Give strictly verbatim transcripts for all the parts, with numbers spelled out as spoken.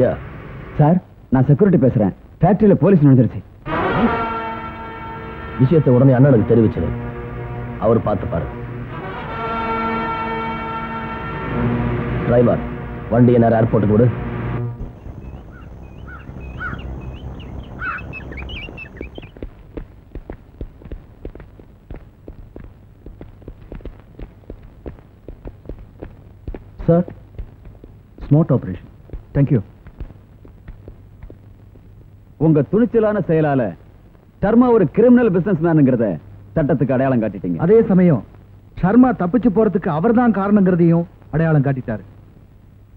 யா sir, நான் security பேசுறேன். ஃபேக்டரியில போலீஸ் நுழைஞ்சிருச்சு. விஷயத்தை உடனே அண்ணனுக்கு தெரிவிச்சிரு. அவர் பார்த்து பாருங்க. டிரைவர், வண்டி என்ன ஏர்போர்ட்டுக்கு விடு. Sir, smart operation. Thank you. உங்கள் துணிச்சலான செயலால சர்மா ஒரு கிரிமினல் பிசினஸ் மேனுங்கிறத சட்டத்துக்கு அடையாளம் காட்டிட்டீங்க. அதே சமயம் சர்மா தப்பிச்சு போறதுக்கு அவர்தான் காரணங்கிறதையும் அடையாளம் காட்டிட்டாரு.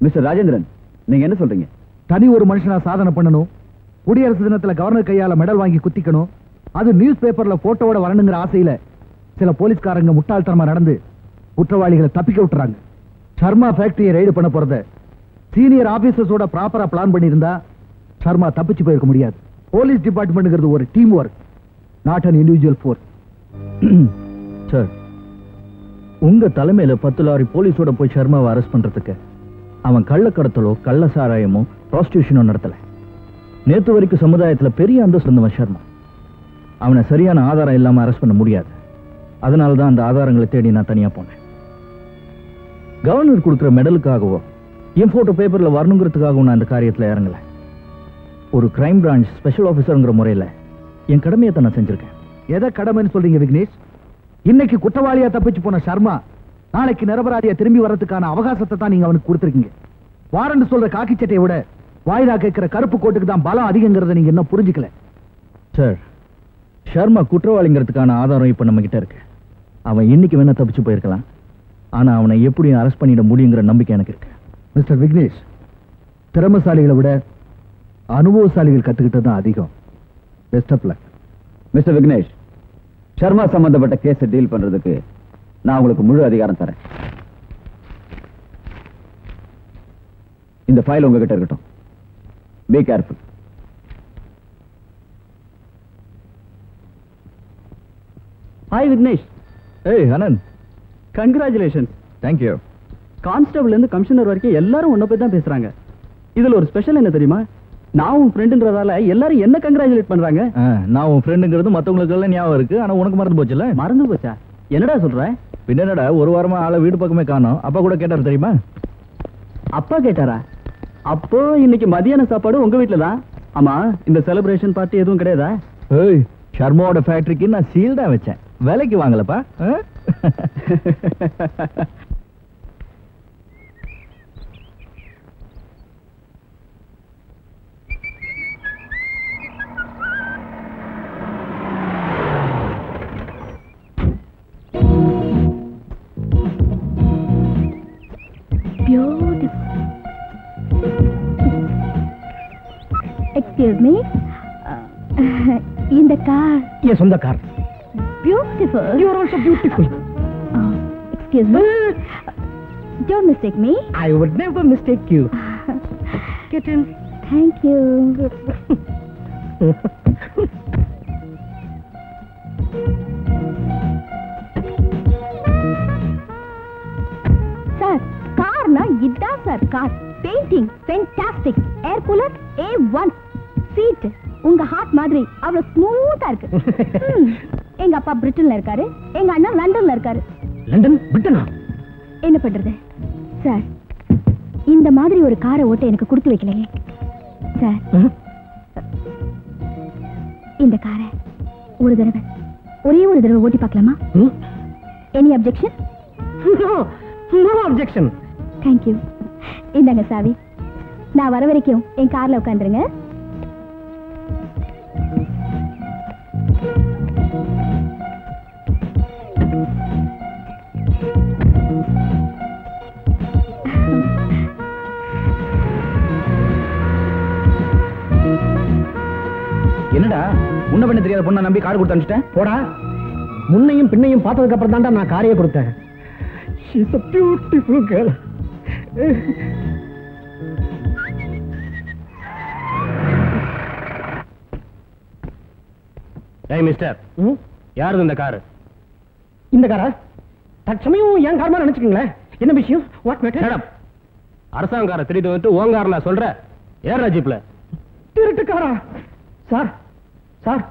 மிஸ்டர் ராஜேந்திரன், நீங்க என்ன சொல்றீங்க? தனி ஒரு மனுஷனா சாதனை பண்ணணும், குடியரசு தினத்துல கவர்னர் கையால மெடல் வாங்கி குத்திக்கணும், அது நியூஸ் பேப்பர்ல போட்டோட வரணுங்கிற ஆசையில சில போலீஸ்காரங்க முட்டாள்தனமா நடந்து குற்றவாளிகளை தப்பிக்க விட்டுறாங்க. சர்மா ஃபேக்டரியை ரைடு பண்ண போறத சீனியர் ஆபீசர்ஸோட ப்ராப்பரா பிளான் பண்ணியிருந்தா சர்மா தப்பிச்சு போயிருக்க முடியாது. போலீஸ் டிபார்ட்மெண்ட்ங்கிறது ஒரு team work, not an individual force. Sir, உங்க தலைமையில பத்து லாரி போலீஸோட போய் சர்மாவை அரெஸ்ட் பண்றதுக்கு அவன் கள்ளக்கடத்தலோ கள்ள சாராயமோ ப்ராஸ்டியூஷனோ நடத்தல. நேற்று வரைக்கும் சமுதாயத்துல பெரிய அந்தஸ்து இருந்தவன் சர்மா. அவனை சரியான ஆதாரம் இல்லாம அரெஸ்ட் பண்ண முடியாது. அதனால தான் அந்த ஆதாரங்களை தேடி நான் தனியா போனேன். கவர்னர் கொடுக்குற மெடலுக்காகவோ என் போட்டோ பேப்பர்ல வரணுங்கிறதுக்காகவும் நான் அந்த காரியத்துல இறங்கல. ஒரு கிரைம் பிரான்ச் ஸ்பெஷல் ஆஃபீஸருங்கிற முறையில் என் கடமையை தான் நான் செஞ்சிருக்கேன். எதை கடமைன்னு சொல்றீங்க விக்னேஷ்? இன்னைக்கு குற்றவாளியா தப்பிச்சு போன சர்மா நாளைக்கு நிரபராதியா திரும்பி வரதுக்கான அவகாசத்தை தான் நீங்க அவனுக்கு கொடுத்துருக்கீங்க. வாரண்டு சொல்ற காக்கி சட்டையை விட வாயிலா கேட்கிற கருப்பு கோட்டுக்கு தான் பலம் அதிகங்கிறத நீங்க என்ன புரிஞ்சுக்கல? சார், சர்மா குற்றவாளிங்கிறதுக்கான ஆதாரம் இப்போ நம்ம கிட்ட இருக்கு. அவன் இன்னைக்கு வேணா தப்பிச்சு போயிருக்கலாம், ஆனா அவனை எப்படியும் அரெஸ்ட் பண்ணிட முடியுங்கிற நம்பிக்கை எனக்கு இருக்கு. மிஸ்டர் விக்னேஷ், திறமசாலிகளை விட அனுபவசாலிகள் கத்துக்கிட்டது தான் அதிகம். Best of luck. Mister Vignesh, Sharma சம்பந்தப்பட்ட கேஸை டீல் பண்றதுக்கு நான் உங்களுக்கு முழு அதிகாரம் தரேன். இந்த ஃபைல் உங்ககிட்ட இருக்கட்டும். Be careful. ஹாய் விக்னேஷ். ஏய் அனந்த், கங்க்ராச்சுலேஷன். தேங்க்யூ. கான்ஸ்டபிள் இருந்து கமிஷனர் வரைக்கும் எல்லாரும் ஒன்றை போய் தான் பேசுறாங்க. இதுல ஒரு ஸ்பெஷல் என்ன தெரியுமா? நான் உன் ஃப்ரெண்டுன்றதால எல்லாரும் என்ன கங்க்ராச்சுலேட் பண்றாங்க. நான் உன் ஃப்ரெண்டுங்கிறது மற்றவங்களுக்கு எல்லாம் ஞாபகம் இருக்கு, ஆனா உனக்கு மறந்து போச்சுல. மறந்து போச்சா? என்னடா சொல்ற? என்னடா, ஒரு வாரமா ஆளை வீடு பக்கமே காணோம். அப்பா கூட கேட்டாரு தெரியுமா? அப்பா கேட்டாரா? அப்போ இன்னைக்கு மதியான சாப்பாடு உங்க வீட்டுல தான். ஆமா, இந்த செலிப்ரேஷன் பார்ட்டி எதுவும் கிடையாதா? ஏய், சர்மாவோட ஃபேக்டரிக்கு நான் சீல் தான் வச்சேன், வேலைக்கு வாங்கலப்பா. Excuse me. Uh, in the car. Yes, on the car. Beautiful. You are also beautiful. Uh, excuse me. Uh, don't mistake me. I would never mistake you. Get in. Thank you. Sir, car na idda sir car. Painting fantastic. Air cooler A one. Seat உங்க heart மாதிரி அவ்வளவு ஸ்மூத்தா இருக்கு. எங்க அப்பா பிரிட்டன்ல இருக்காரு, எங்க அண்ணா லண்டன்ல இருக்காரு. லண்டன், பிரிட்டனா? என்ன பண்றது சார், இந்த மாதிரி ஒரு காரை ஓட்ட எனக்கு கொடுத்து வைக்கலையே சார். இந்த காரை ஒரு தடவை, ஒரே ஒரு தடவை ஓட்டி பார்க்கலாமா? Any objection? No objection. Thank you. இந்தாங்க சாவி. நான் வர வரைக்கும் என் கார்ல உட்காந்துருங்க. என்னடா, முன்ன பண்ண தெரியாத பொண்ணை நம்பி கார் கொடுத்து அனுப்பிச்சிட்டேன். போடா. முன்னையும் பின்னையும் பார்த்ததுக்கு அப்புறம் தான்டா நான் காரையே கொடுத்தேன். It's a beautiful girl. ஏய் மிஸ்டர், யாருது இந்த காரு? இந்த காரா? தற்சமயம் என் காரமா நினைச்சுக்கீங்களே. என்ன விஷயம்? What matter? அரசாங்க காரை திருடி வந்துட்டு ஓங்காரனா சொல்ற யார் ராஜீப்ல? திருட்டுக்காரா? சார் சார்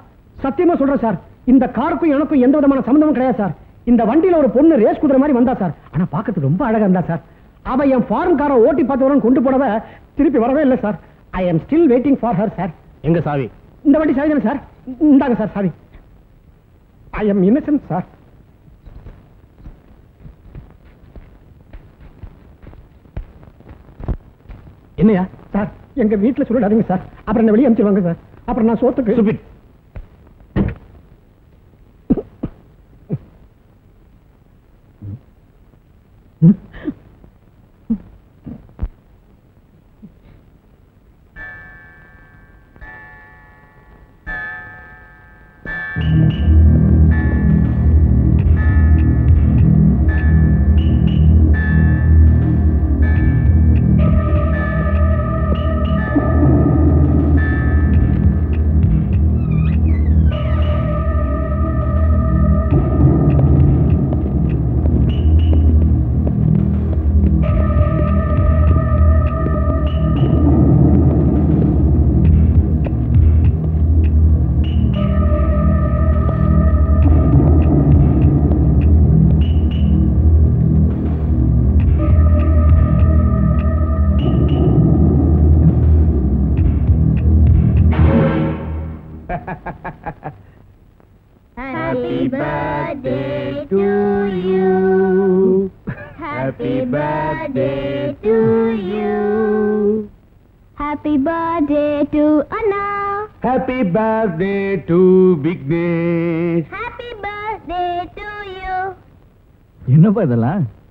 சத்தியமா சொல்றேன் சார், இந்த காருக்கும் எனக்கும் எந்த விதமான சம்பந்தமும் கிடையாது சார். இந்த வண்டியில ஒரு பொண்ணு ரேஸ் குதிரை மாதிரி வந்தா சார், ஆனா பாக்கிறது ரொம்ப அழகா இருந்தா சார். அவ என் ஃபாரின் காரை ஓட்டி பார்த்து வரணும் கொண்டு போனவ திருப்பி வரவே இல்லை sir. I am still waiting for her sir. எங்க சாவி? இந்த வண்டி சாவி தானே சார், இந்தாங்க சார் சாவி. ஐ ஆம் இன்னசென்ட் சார். என்னையா சார், எங்க வீட்டுல சொல்லிடாதீங்க சார், அப்புறம் என்ன வெளியே அனுப்பிச்சிருவாங்க சார், அப்புறம் நான் சோத்துக்கு.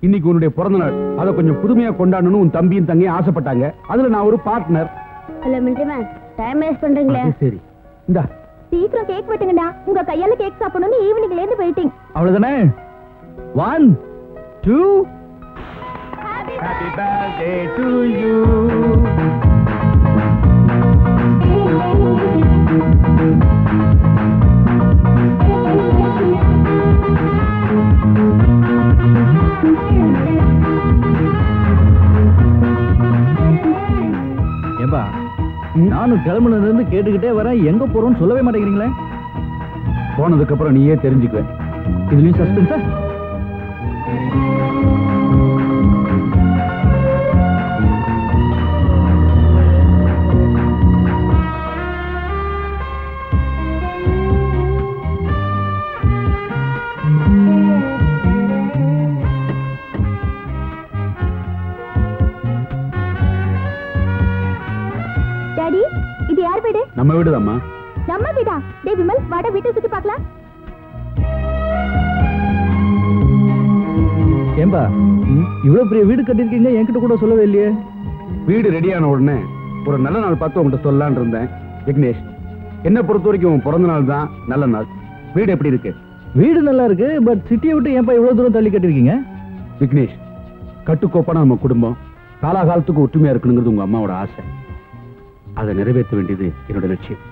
இன்னைக்கு உன்னுடைய பிறந்த நாள், அதை கொஞ்சம் புதுமையா கொண்டாடணும் உன் தம்பியும் தங்கையும் ஆசைப்பட்டாங்க. அதுல நான் ஒரு பார்ட்னர். ஹலோ மின்ட்ரமா, டைம் வேஸ்ட் பண்றீங்களே. சரி இந்தா சீக்கிரம் கேக் வெட்டுங்கடா. உங்க கையால கேக் சாப்பிடணும். ஈவினிங்ல இருந்து வெயிட்டிங். அவ்வளவுதானே? ஒன்று இரண்டு ஹேப்பி பர்த்டே டு யூ. ஏம்பா, நானும் கிளம்புல இருந்து கேட்டுக்கிட்டே வரேன், எங்க போறோம்னு சொல்லவே மாட்டேங்கிறீங்களே. போனதுக்கு அப்புறம் நீயே தெரிஞ்சுக்குவேன். இதுலயும் சஸ்பென்ஸா? நம்ம வீடுதாம்மா. நம்ம வீடா? டேய் விமல், வாடா வீட்டை சுத்தி பார்க்கலாம். ஏம்பா, இவ்வளவு பெரிய வீடு கட்டிருக்கீங்க, என்கிட்ட கூட சொல்லவே இல்லையே. வீடு ரெடியான உடனே ஒரு நல்ல நாள் பார்த்து உங்கள்கிட்ட சொல்லலான்னு இருந்தேன். விக்னேஷ், என்னை பொறுத்த வரைக்கும் பிறந்த நாள் தான் நல்ல நாள். வீடு எப்படி இருக்கு? வீடு நல்லா இருக்கு, பட் சிட்டியை விட்டு ஏன்பா இவ்வளவு தூரம் தள்ளி கட்டிருக்கீங்க? விக்னேஷ், கட்டுக்கோப்பான நம்ம குடும்பம் காலாகாலத்துக்கு ஒற்றுமையா இருக்கணுங்கிறது உங்க அம்மாவோட ஆசை. அதை நிறைவேற்ற வேண்டியது என்னோட லட்சியம்.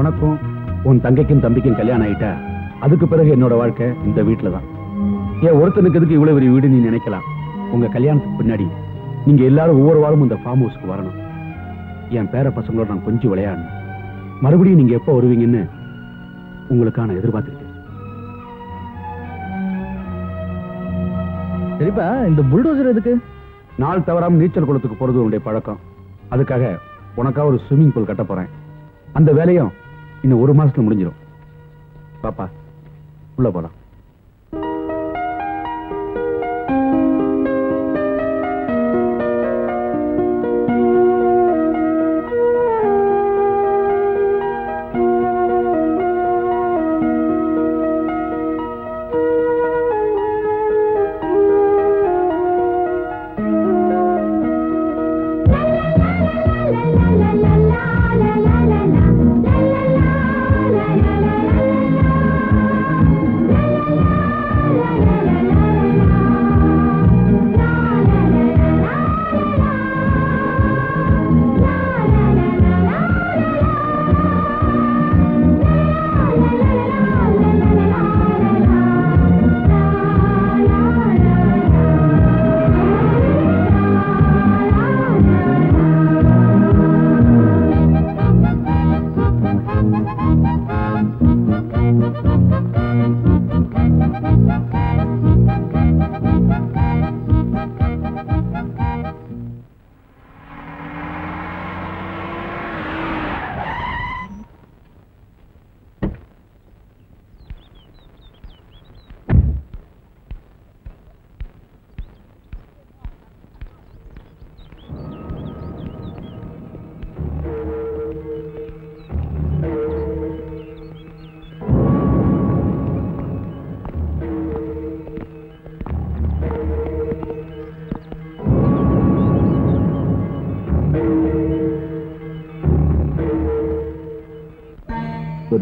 உனக்கும் உன் தங்கைக்கும் தம்பிக்கும் கல்யாணம் ஆயிட்டா, அதுக்கு பிறகு என்னோட வாழ்க்கை இந்த வீட்டுல தான். ஏன் ஒருத்தனுக்கு எதுக்கு இவ்வளவு பெரிய வீடு நீ நினைக்கலாம். உங்க கல்யாணத்துக்கு பின்னாடி நீங்க எல்லாரும் ஒவ்வொரு வாரமும் இந்த ஃபார்ம் ஹவுஸ்க்கு வரணும். என் பேர பசங்களோட நான் கொஞ்சம் விளையாடணும். மறுபடியும் நீங்க எப்ப வருவீங்கன்னு உங்களுக்கான எதிர்பார்த்துக்கிட்டேன். சரிப்பா, இந்த புல்டோசர் எதுக்கு? நாள் தவறாம நீச்சல் குளத்துக்கு போறது உங்களுடைய பழக்கம். அதுக்காக உனக்காக ஒரு ஸ்விம்மிங் பூல் கட்ட போறேன். அந்த வேலையும் இன்னும் ஒரு மாசத்துல முடிஞ்சிடும். பாப்பா, உள்ள போலாம்.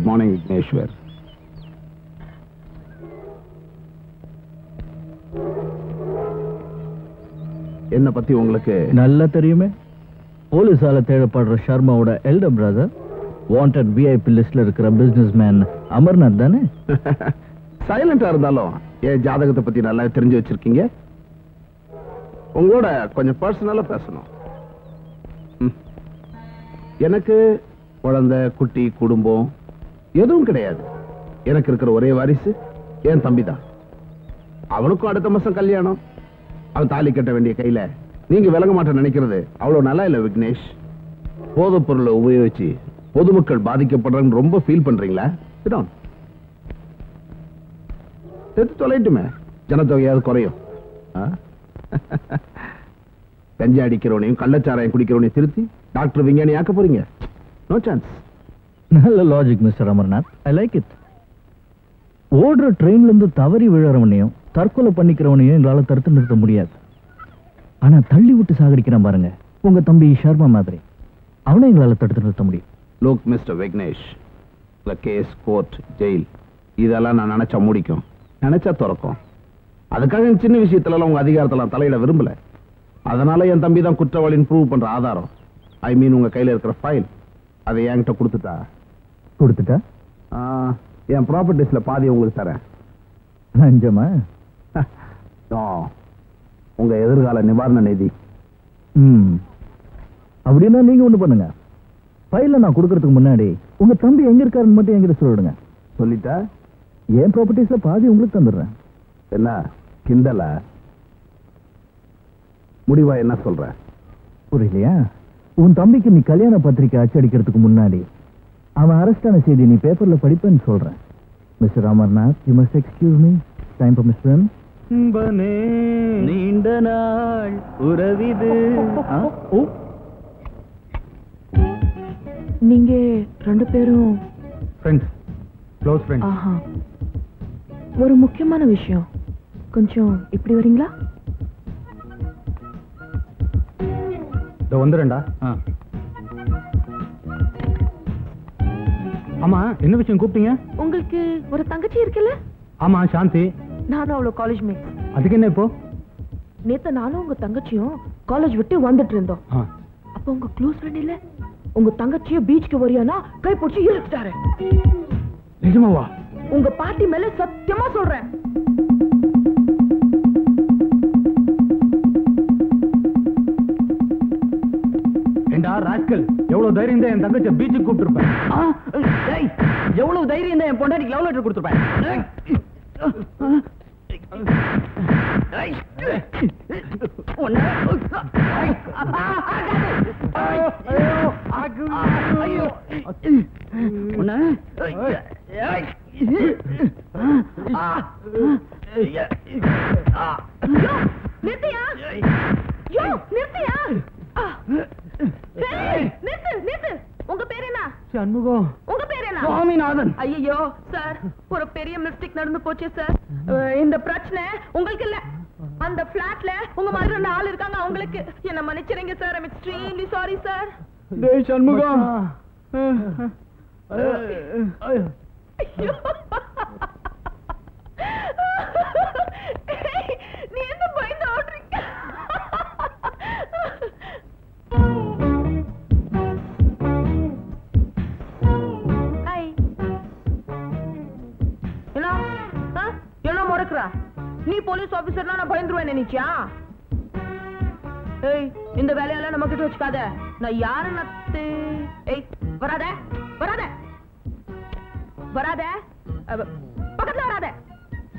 Good morning, Vigneshwar. என்ன பத்தி உங்களுக்கு நல்லா தெரியுமே. போலீஸால தேடப்படுற ஷர்மாவோட எல்டர் பிரதர், வாண்டட் விஐபி லிஸ்ட்ல இருக்கிற பிசினஸ் மேன் அமர்நாத் தானே? சைலண்டா இருந்தாலும் என் ஜாதகத்தை பத்தி நல்லா தெரிஞ்சு வச்சிருக்கீங்க. உங்களோட கொஞ்சம் பர்சனலா பேசணும். எனக்கு குழந்தை, குட்டி, குடும்பம் எதுவும் கிடையாது. எனக்கு இருக்கிற ஒரே வாரிசு என் தம்பி தான். அவனுக்கும் அடுத்த மாசம் கல்யாணம். அவன் தாலி கட்ட வேண்டிய கையில நீங்க விளங்க மாட்டேன்னு நினைக்கிறது அவ்வளவு நல்லா இல்லை விக்னேஷ். போதைப் பொருளை உபயோகிச்சு பொதுமக்கள் பாதிக்கப்படுறான்னு ரொம்ப ஃபீல் பண்றீங்களா? செத்து தொலைட்டுமே, ஜனத்தொகையாவது குறையும். கஞ்சி அடிக்கிறவனையும் கள்ளச்சாராயம் குடிக்கிறவனையும் திருத்தி டாக்டர் விஞ்ஞானி ஆக்க போறீங்க. No chance. நல்ல logic mister Amarnath, I like it. ஓடுற ட்ரெயின்ல இருந்து தவறி விழுறவனையும் தற்கொலை பண்ணிக்கிறவனையும் எங்களால தடுத்து நிறுத்த முடியாது. ஆனா தள்ளி விட்டு சாகடிக்கிறான் பாருங்க, உங்க தம்பி ஷர்மா மாதிரி, அவனை எங்களால தடுத்து நிறுத்த முடியும். Look mister Vignesh, case, court, jail இதெல்லாம் நான் நினைச்சா முடிக்கும், நினைச்சா திறக்கும். அதுக்காக என் சின்ன விஷயத்துல உங்க அதிகாரத்துல தலையிட விரும்பல. அதனால என் தம்பி தான் குற்றவாளின்னு ப்ரூவ் பண்ற ஆதாரம், ஐ மீன் உங்க கையில இருக்கிற ஃபைல், அதை என்கிட்ட கொடுத்துட்டா கொடுத்துட்டா என் ப்ராப்பர்ட்டிஸ்ல பாதி உங்களுக்கு தரேன். நஞ்சமா? உங்க எதிர்கால நிவாரண நிதி. அப்படின்னா நீங்க ஒண்ணு பண்ணுங்க, பையில நான் கொடுக்கறதுக்கு முன்னாடி உங்க தம்பி எங்க இருக்காருன்னு மட்டும் எங்கிட்ட சொல்லிடுங்க. சொல்லிட்டா என் ப்ராப்பர்ட்டிஸ்ல பாதி உங்களுக்கு தந்துடுறேன். என்ன கிண்டல? முடிவா என்ன சொல்ற புரியலையா? உன் தம்பிக்கு நீ கல்யாண பத்திரிக்கை அச்சடிக்கிறதுக்கு முன்னாடி அவன் அரெஸ்டான செய்தி நீ பேப்பர்ல படிப்பேன்னு சொல்றேன். Mister Amarnath, you must excuse me. Time permission. அன்பனே நீண்ட நாள் உறவிது. நீங்க ரெண்டு பேரும் ஃப்ரெண்ட்ஸ், க்ளோஸ் ஃப்ரெண்ட்ஸ். ஆஹா, ஒரு முக்கியமான விஷயம். கொஞ்சம் இப்படி வரீங்களா? இதோ வந்துறேன்டா. ஆமா, என்ன விஷயம் கூப்பிட்டீங்க? உங்களுக்கு ஒரு தங்கச்சி இருக்குல்ல? ஆமா, சாந்தி. நானும் அவ்வளோ காலேஜ் மேட். அதுக்கு என்ன இப்போ? நேற்று நானும் உங்க தங்கச்சியும் காலேஜ் விட்டு வந்துட்டு இருந்தோம். அப்போ உங்க க்ளோஸ் ஃப்ரெண்ட் இல்ல உங்க தங்கச்சிய பீச்சுக்கு வரியானா கை பிடிச்சி இழுத்துட்டாரு. நிஜமாவா? உங்க பாட்டி மேல சத்தியமா சொல்றேன். ஏண்டா ராஸ்கல், எவ்வளவு தைரியம் தான் என் தங்கச்சியை பீச்சுக்கு கூப்பிட்டுருப்பேன். எவ்வளவு தைரியம் தான் என் பொண்டாட்டிக்கு லவ் லெட்டர் கொடுத்துருப்பேன். உங்க பேர் என்ன? சண்முகம். உங்க பேர் என்ன? சுவாமிநாதன். ஐயோ சார், ஒரு பெரிய மிஸ்டேக் நடந்து போச்சு சார். இந்த பிரச்சனை உங்களுக்கு இல்ல, அந்த பிளாட்ல உங்க மாதிரி ரெண்டு ஆள் இருக்காங்க அவங்களுக்கு. என்ன மன்னிச்சிருங்க sir, I am extremely sorry sir. டேய் சண்முகம், நீ என்ன பயந்து ஓடுறீங்க? நீ போலீஸ் ஆபீசர்னா நான் பயந்துருவேன் நினைச்சியா? ஏய், இந்த வேலையெல்லாம் நம்ம கிட்ட வச்சுக்காத. நான் யாரு நத்து? ஏய், வராத வராத வராத பக்கத்துல வராத.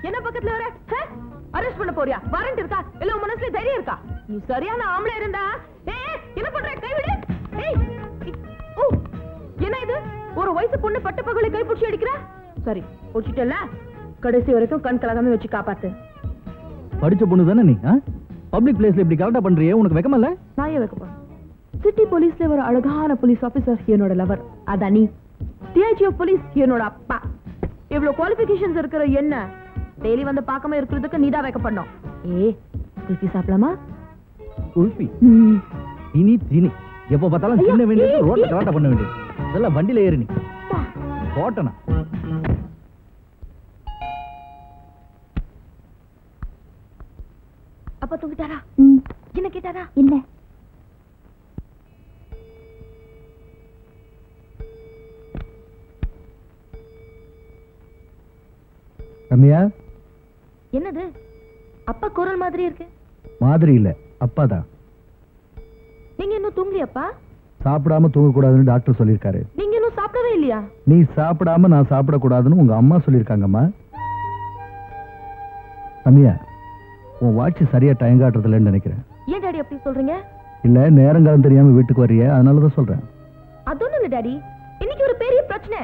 என்ன பக்கத்துல வர? அரெஸ்ட் பண்ண போறியா? வாரண்ட் இருக்கா? இல்ல உன் மனசுல தைரியம் இருக்கா? நீ சரியான ஆம்பளை இருந்தா ஏய் என்ன பண்ற? கைவிடு. ஏய், ஓ என்ன இது? ஒரு வயசு பொண்ணு பட்ட பகலை கை பிடிச்சி அடிக்கிற? சரி பிடிச்சிட்டல, கடைசி வரைக்கும் கண் கலகாம வச்சு காப்பாத்து. படிச்ச பொண்ணு தானே நீ? பப்ளிக் பிளேஸ்ல இப்படி கரெக்டா பண்றியே, உனக்கு வெக்கமா இல்ல? நான் ஏன் வெக்கப்பா? சிட்டி போலீஸ்ல ஒரு அழகான போலீஸ் ஆபீசர் என்னோட லவர், அதா நீ. டிஐஜி ஆஃப் போலீஸ் என்னோட அப்பா. இவ்வளவு குவாலிஃபிகேஷன்ஸ் இருக்கிற என்ன டெய்லி வந்து பார்க்காம இருக்கிறதுக்கு நீதான் வெக்கப்படணும். ஏ குல்ஃபி சாப்பிடலாமா? குல்ஃபி இனி தினி எப்ப பார்த்தாலும் தின்ன வேண்டியது, ரோட்ல கலாட்டா பண்ண வேண்டியது, இதெல்லாம் வண்டியில ஏறி நீ. போட்டனா? அப்பா தூங்கிட்டாரா? என்ன கேட்டாரா? இல்ல. ரம்யா, என்னது அப்பா குரல் மாதிரி இருக்கு? மாதிரி இல்ல, அப்பா தான். நீங்க இன்னும் தூங்கலையாப்பா? சாப்பிடாம தூங்க கூடாதுன்னு டாக்டர் சொல்லிருக்காரு. நீங்க இன்னும் சாப்பிடவே இல்லையா? நீ சாப்பிடாம நான் சாப்பிட கூடாதுன்னு உங்க அம்மா சொல்லிருக்காங்கம்மா. ரம்யா, உன் வாட்சி சரியா டைம் காட்டுறதுலன்னு நினைக்கிறேன். ஏன் டாடி அப்படி சொல்றீங்க? இல்ல நேரங்காலம் தெரியாம வீட்டுக்கு வர்றிய, அதனாலதான் சொல்றேன். அது ஒண்ணு இல்ல டாடி, இன்னைக்கு ஒரு பெரிய பிரச்சனை.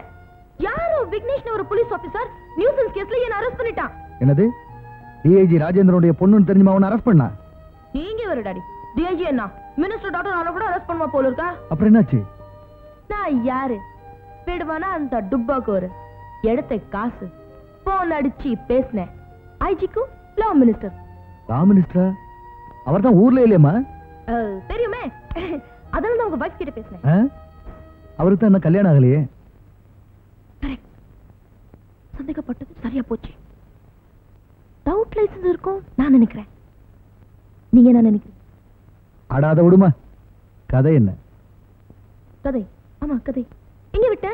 யாரோ விக்னேஷ்ன ஒரு போலீஸ் ஆபீசர் நியூசன்ஸ் கேஸ்ல என்ன அரெஸ்ட் பண்ணிட்டான். என்னது? டிஐஜி ராஜேந்திரனுடைய பொண்ணுன்னு தெரிஞ்சுமா அவனை அரெஸ்ட் பண்ணா? நீங்க வேற டாடி, டிஐஜி என்ன மினிஸ்டர் டாக்டர் கூட அரெஸ்ட் பண்ணுவா போல இருக்கா? அப்புறம் என்னாச்சு? நான் யாரு விடுவானா? அந்த டுப்பாக்கு ஒரு எடுத்த காசு போன் அடிச்சு பேசினேன். ஐஜிக்கும் லா மினிஸ்டர். லா மினிஸ்டர் அவர்தான் ஊர்ல இல்லையம்மா. தெரியுமே, அதனால உங்க வைஃப் கிட்ட பேசினேன். அவருக்கு தான் என்ன கல்யாணம் ஆகலையே? சந்தேகப்பட்டது சரியா போச்சு. டவுட் லைசன்ஸ் இருக்கும் நான் நினைக்கிறேன். நீங்க என்ன நினைக்கிறீங்க? அடாத விடுமா, கதை என்ன கதை? ஆமா கதை. எங்க விட்ட?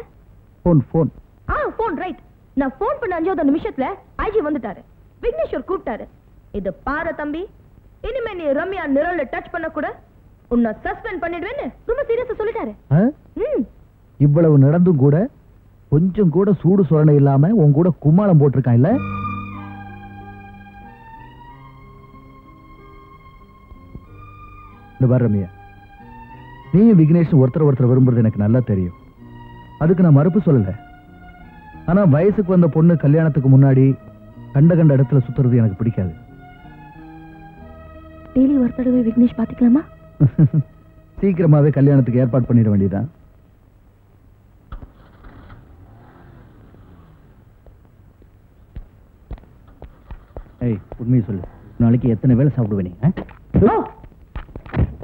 போன் போன் ஆ போன் ரைட். நான் போன் பண்ண அஞ்சாவது நிமிஷத்துல ஐஜி வந்துட்டாரு. விக்னேஷ்வர் கூப்பிட்டாரு. இது பாரு தம்பி, இனிமே நீ ரம்யா நிரல டச் பண்ண கூட உன்னை சஸ்பெண்ட் பண்ணிடுவேன்னு ரொம்ப சீரியஸா சொல்லிட்டாரு. இவ்வளவு நடந்தும் கூட கொஞ்சம் கூட சூடு சுரணை இல்லாம உன் கூட கும்மாளம் போட்டிருக்கான் இல்ல? ரம்யா, நீ விக்னேஷ் ஒருத்தர் ஒருத்தர் விரும்புறது எனக்கு நல்லா தெரியும். அதுக்கு நான் மறுப்பு சொல்லல. ஆனா வயசுக்கு வந்த பொண்ணு கல்யாணத்துக்கு முன்னாடி கண்ட கண்ட இடத்துல சுத்துறது எனக்கு பிடிக்காது. டெய்லி ஒரு தடவை விக்னேஷ் பாத்துக்கலாமா? சீக்கிரமாவே கல்யாணத்துக்கு ஏற்பாடு பண்ணிட வேண்டியதான். ஏய், உண்மையை சொல்லு, நாளைக்கு எத்தனை வேளை சாப்பிடுவே நீ?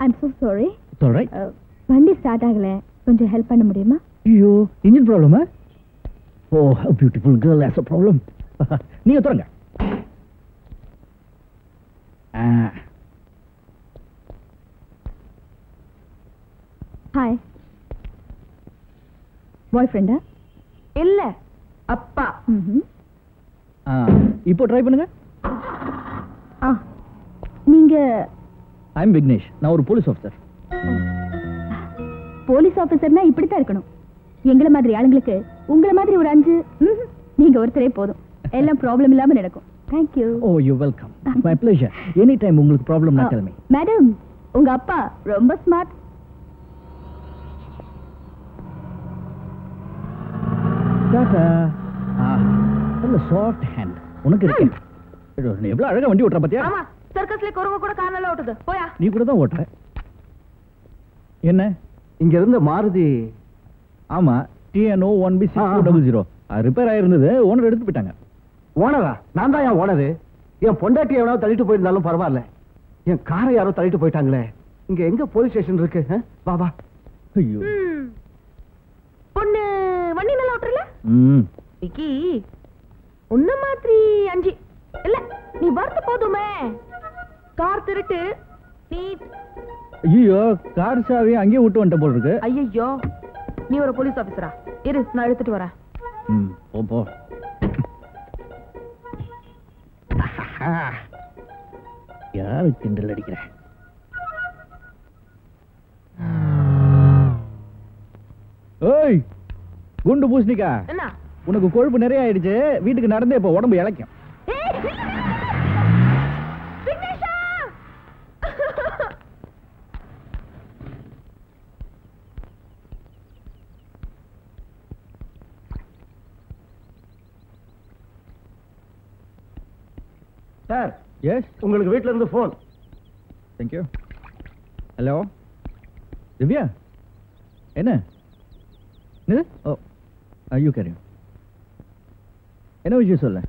I'm so sorry. It's all right. வண்டி ஸ்டார்ட் ஆகல, கொஞ்சம் ஹெல்ப் பண்ண முடியுமா? ஐயோ, இன்ஜின் ப்ராப்ளமா? ஓ, a beautiful girl has a problem. நீங்க தரங்க. Hi. Boyfriend? இல்ல, அப்பா. ம். ஆ, இப்போ ட்ரை பண்ணுங்க. ஆ. நீங்க? I'm Vignesh. நான் ஒரு போலீஸ் ஆஃபீஸர். போலீஸ் ஆஃபீஸர்னா இப்படி தான் இருக்கணும். எங்களை மாதிரி ஆளுங்களுக்கு உங்களை மாதிரி ஒரு அஞ்சு நீங்க ஒருத்தரே போதும், எல்லாம் ப்ராப்ளம் இல்லாம நடக்கும். Thank you. Oh, you're welcome. It's my pleasure. Any time உங்களுக்கு ப்ராப்ளம்னா tell me. Madam, உங்க அப்பா ரொம்ப ஸ்மார்ட். டாடா. ஆ, நல்ல சாஃப்ட் ஹேண்ட் உனக்கு இருக்கு. ஏதோ நீ எவ்வளவு அழகா வண்டி ஓட்டற பாத்தியா? ஆமா. சர்க்கஸ்ல குரங்க கூட காணல ஓட்டுது. போயா, நீ கூட தான் ஓட்டுற. என்ன இங்க இருந்து மாருதி? ஆமா, TNO one B six two zero repair ஆயிருந்தது. ஓனர் எடுத்து போயிட்டாங்க. ஓனரா? நான் தான் என் ஓனரு. என் பொண்டாட்டி எவ்வளவு தள்ளிட்டு போயிருந்தாலும் பரவாயில்ல, என் காரை யாரோ தள்ளிட்டு போயிட்டாங்களே. இங்க எங்க போலீஸ் ஸ்டேஷன் இருக்கு? பாபா, ஐயோ பொண்ணு வண்டி நல்லா ஓட்டுறல. ம், விக்கி உன்ன மாதிரி அஞ்சு இல்ல, நீ வரது போதுமே. கார் திருட்டு நீ? ஐயோ, கார் சாவி அங்கேயே விட்டு வந்துட்ட போல இருக்கு. ஐயோ, நீ ஒரு போலீஸ் ஆபீசரா இரு, நான் எடுத்துட்டு வரேன். ம், போ போ. யாரு கிண்டல் அடிக்கிற? ஏய் குண்டு பூசணிக்கா, என்ன உனக்கு கொழுப்பு நிறைய ஆயிடுச்சு? வீட்டுக்கு நடந்தே போ, உடம்பு இளைக்கும். சார், எஸ், உங்களுக்கு வீட்ல இருந்து phone. Thank you. Hello Divya, என்ன இது? ஓ, ஐயோ கேரியோ, என்ன விஷயம் சொல்ல?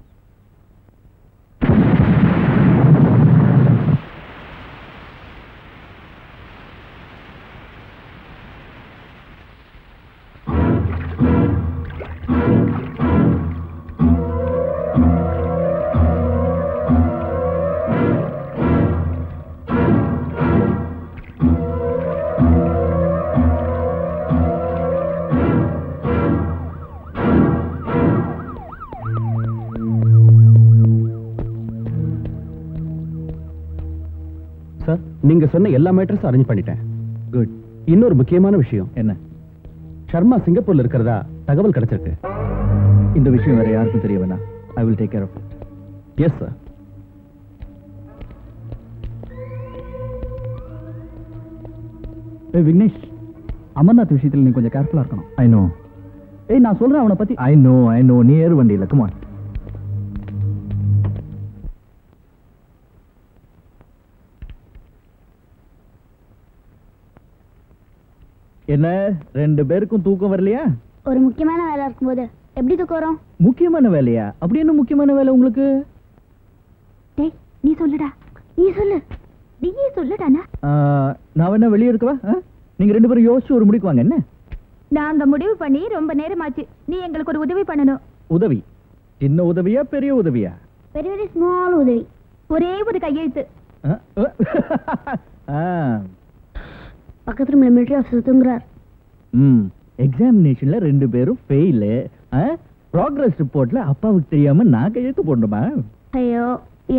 நீங்க சொன்ன எல்லா மேட்டர்ஸும் அரேஞ்ச் பண்ணிட்டேன். குட். இன்னொரு முக்கியமான விஷயம். என்ன? சர்மா சிங்கப்பூர்ல இருக்கிறதா தகவல் கிடைச்சிருக்கு. இந்த விஷயம் வேற யாருக்கும் தெரிய வேணாம். I will take care of it. Yes sir. ஏய் விக்னேஷ், அமர்நாத் விஷயத்துல நீ கொஞ்சம் கேர்ஃபுல்லா இருக்கணும். I know. ஏய் நான் சொல்றேன் அவனை பத்தி. I know, I know. நீ ஏறு வண்டியில. Come on. என்ன ரெண்டு பேருக்கும் தூக்கம் வரலையா? ஒரு முக்கியமான வேலை இருக்கும்போது எப்படி தூக்கம் வரும்? முக்கியமான வேலையா? அப்படி என்ன முக்கியமான வேலை உங்களுக்கு? டேய் நீ சொல்லுடா. நீ சொல்லு. நீயே சொல்லுடானா. நான் என்ன வெளிய இருக்கவா? நீங்க ரெண்டு பேரும் யோசிச்சு ஒரு முடிவுக்கு வாங்க. என்ன? நாங்க முடிவு பண்ணி ரொம்ப நேரமாச்சு. நீ எங்களுக்கு ஒரு உதவி பண்ணணும். உதவி? சின்ன உதவியா பெரிய உதவியா? பெரிய பெரிய ஸ்மால் உதவி. ஒரே ஒரு கையெழுத்து. ஆ பக்கத்துல மிலிட்டரி ஆஃபீஸர் தூங்குறார். ம் எக்ஸாமினேஷன்ல ரெண்டு பேரும் ஃபெயில். ப்ராக்ரஸ் ரிப்போர்ட்ல அப்பாவுக்கு தெரியாம நான் கையெழுத்து போடணுமா? ஐயோ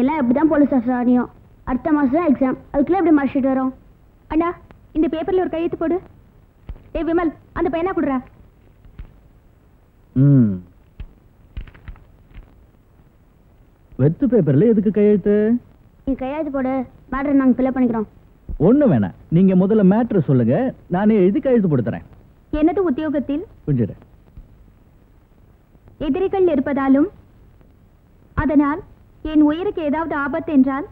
எல்லாம் எப்படிதான் போலீஸ் ஆஃபீஸர் ஆனியோ. அடுத்த மாசம் எக்ஸாம், அதுக்குள்ள எப்படி மார்க் ஷீட் வரும்? அண்ணா இந்த பேப்பர்ல ஒரு கையெழுத்து போடு. ஏய் விமல் அந்த பையனா குடுறா. ம் வெத்து பேப்பர்ல எதுக்கு கையெழுத்து? நீ கையெழுத்து போடு, மேட்ரை நாங்க ஃபில் பண்ணிக்கிறோம். ஒண்ணு வேணா, நீங்க முதல்ல மேட்டர் சொல்லுங்க, நானே எழுதி கையெழுத்து போடுறேன். எனது உத்தியோகத்தில் எதிரிகள் இருப்பதாலும் அதனால் என் உயிருக்கு ஏதாவது ஆபத்து என்றால்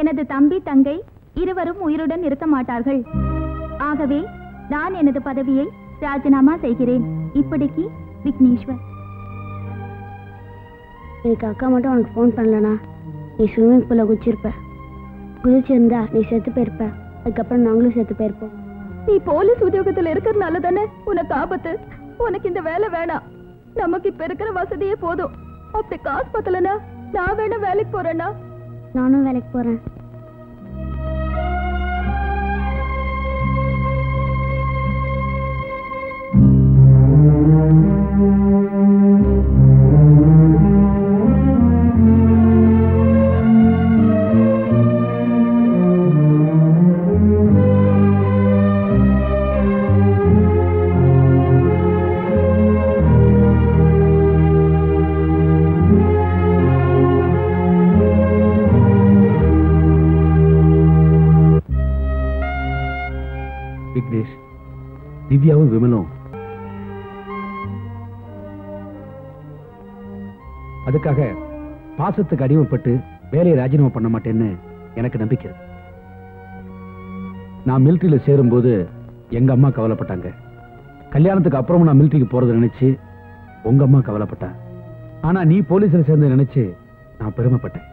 எனது தம்பி தங்கை இருவரும் உயிருடன் இருக்க மாட்டார்கள். ஆகவே நான் எனது பதவியை ராஜினாமா செய்கிறேன். இப்படிக்கு விக்னேஷ்வர். எனக்கு அக்கா மட்டும் உனக்கு போன் பண்ணலனா நீ ஸ்விம்மிங் பூல குதிச்சிருப்ப. குதிச்சிருந்தா நீ செத்து போயிருப்ப. அதுக்கப்புறம் நாங்களும் செத்து போயிருப்போம். நீ போலீஸ் உத்தியோகத்துல இருக்கிறதுனால தானே உனக்கு ஆபத்து. உனக்கு இந்த வேலை வேணாம், நமக்கு இப்ப இருக்கிற வசதியே போதும். அப்படி காசு பத்தலனா நான் வேணா வேலைக்கு போறேன்னா. நானும் வேலைக்கு போறேன். திவ்யாவும் விமலும் அதுக்காக பாசத்துக்கு அடிமைப்பட்டு வேலையை ராஜினாமா பண்ண மாட்டேன்னு எனக்கு நம்பிக்கை. நான் மிலிட்ரியில சேரும் போது எங்க அம்மா கவலைப்பட்டாங்க. கல்யாணத்துக்கு அப்புறம் நான் மிலிட்ரிக்கு போறதை நினைச்சு உங்க அம்மா கவலைப்பட்டான். ஆனா நீ போலீஸ்ல சேர்ந்து நினைச்சு நான் பெருமைப்பட்டேன்.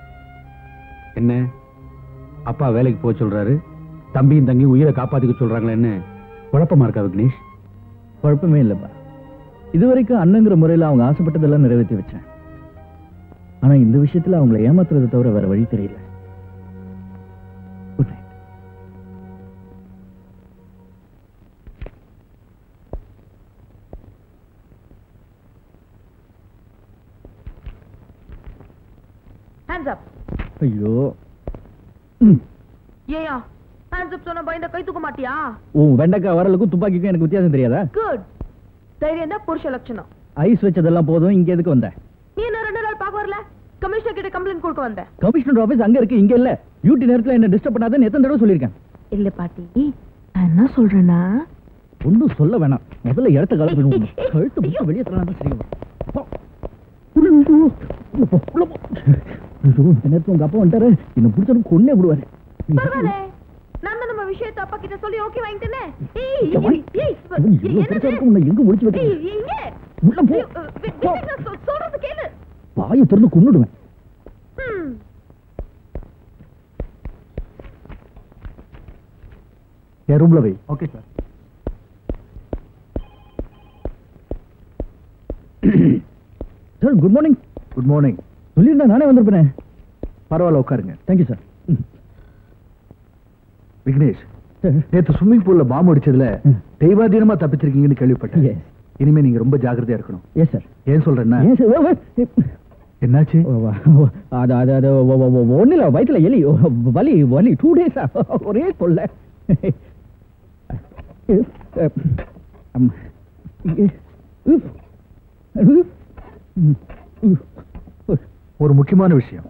என்ன அப்பா வேலைக்கு போக சொல்றாரு, தம்பியும் தங்கி உயிரை காப்பாத்திக்க சொல்றாங்களேன்னு குழப்பமா இருக்கா விக்னேஷ்? குழப்பமே இல்லப்பா. இதுவரைக்கும் அண்ணங்கிற முறையில் அவங்க ஆசைப்பட்டதெல்லாம் நிறைவேற்றி வச்சேன். ஆனா இந்த விஷயத்துல அவங்களை ஏமாத்துறதை தவிர வேற வழி தெரியல. Good night. Hands up. ஐயோ ஏயா துப்பாக்கிக்கும் எனக்கு வித்தியாசம் தெரியாதா? ஐஸ் வச்சதெல்லாம் போதும். இங்க எதுக்கு வந்த? கமிஷனர் கிட்ட கம்ப்ளைண்ட் கொடுக்க வந்த. கமிஷனர் ஆபீஸ் அங்க இருக்கு, இங்க இல்ல. டியூட்டி நேரத்துல என்ன டிஸ்டர்ப் பண்ணாதேன்னு எத்தனை தடவை சொல்லிருக்கேன்? இல்ல பாட்டி நான் என்ன சொல்றேன்னா ஒன்னும் சொல்ல வேணாம். முதல்ல இடத்த கலப்பிடுவோம். வெளியே உங்க அப்பா வந்துட்டாரு, இன்னும் பிடிச்சது கொன்னே விடுவாரு. நான் நம்ம விஷயத்தை அப்பா கிட்ட சொல்லி ஓகே வாங்கிட்டேனே. ஏய் ஏய் என்ன எங்க ஒளிச்சு வச்சீங்க? இங்க உள்ள போ. சொல்றது கேளு. வாயை திறந்து கொன்னுடுவேன். ஏ ரூம்ல வை. Okay sir. Sir good morning. Good morning சொல்லிருந்தா நானே வந்திருப்பேன். பரவாயில்ல உட்காருங்க. Thank you sir. விக்னேஷ், நேற்று ஸ்விம்மிங் பூல்ல பாம்பு அடிச்சதுல தெய்வாதீனமா தப்பிச்சிருக்கீங்கன்னு கேள்விப்பட்டேன். இனிமே நீங்க ரொம்ப ஜாக்கிரதையா இருக்கணும். ஏன் சொல்றேன்னா என்னாச்சு? அது அது அது ஒன்றும் இல்லை, வயிற்றுல எலி வலி வலி டூ டேஸா ஒரே கொள்ள. ஒரு முக்கியமான விஷயம்.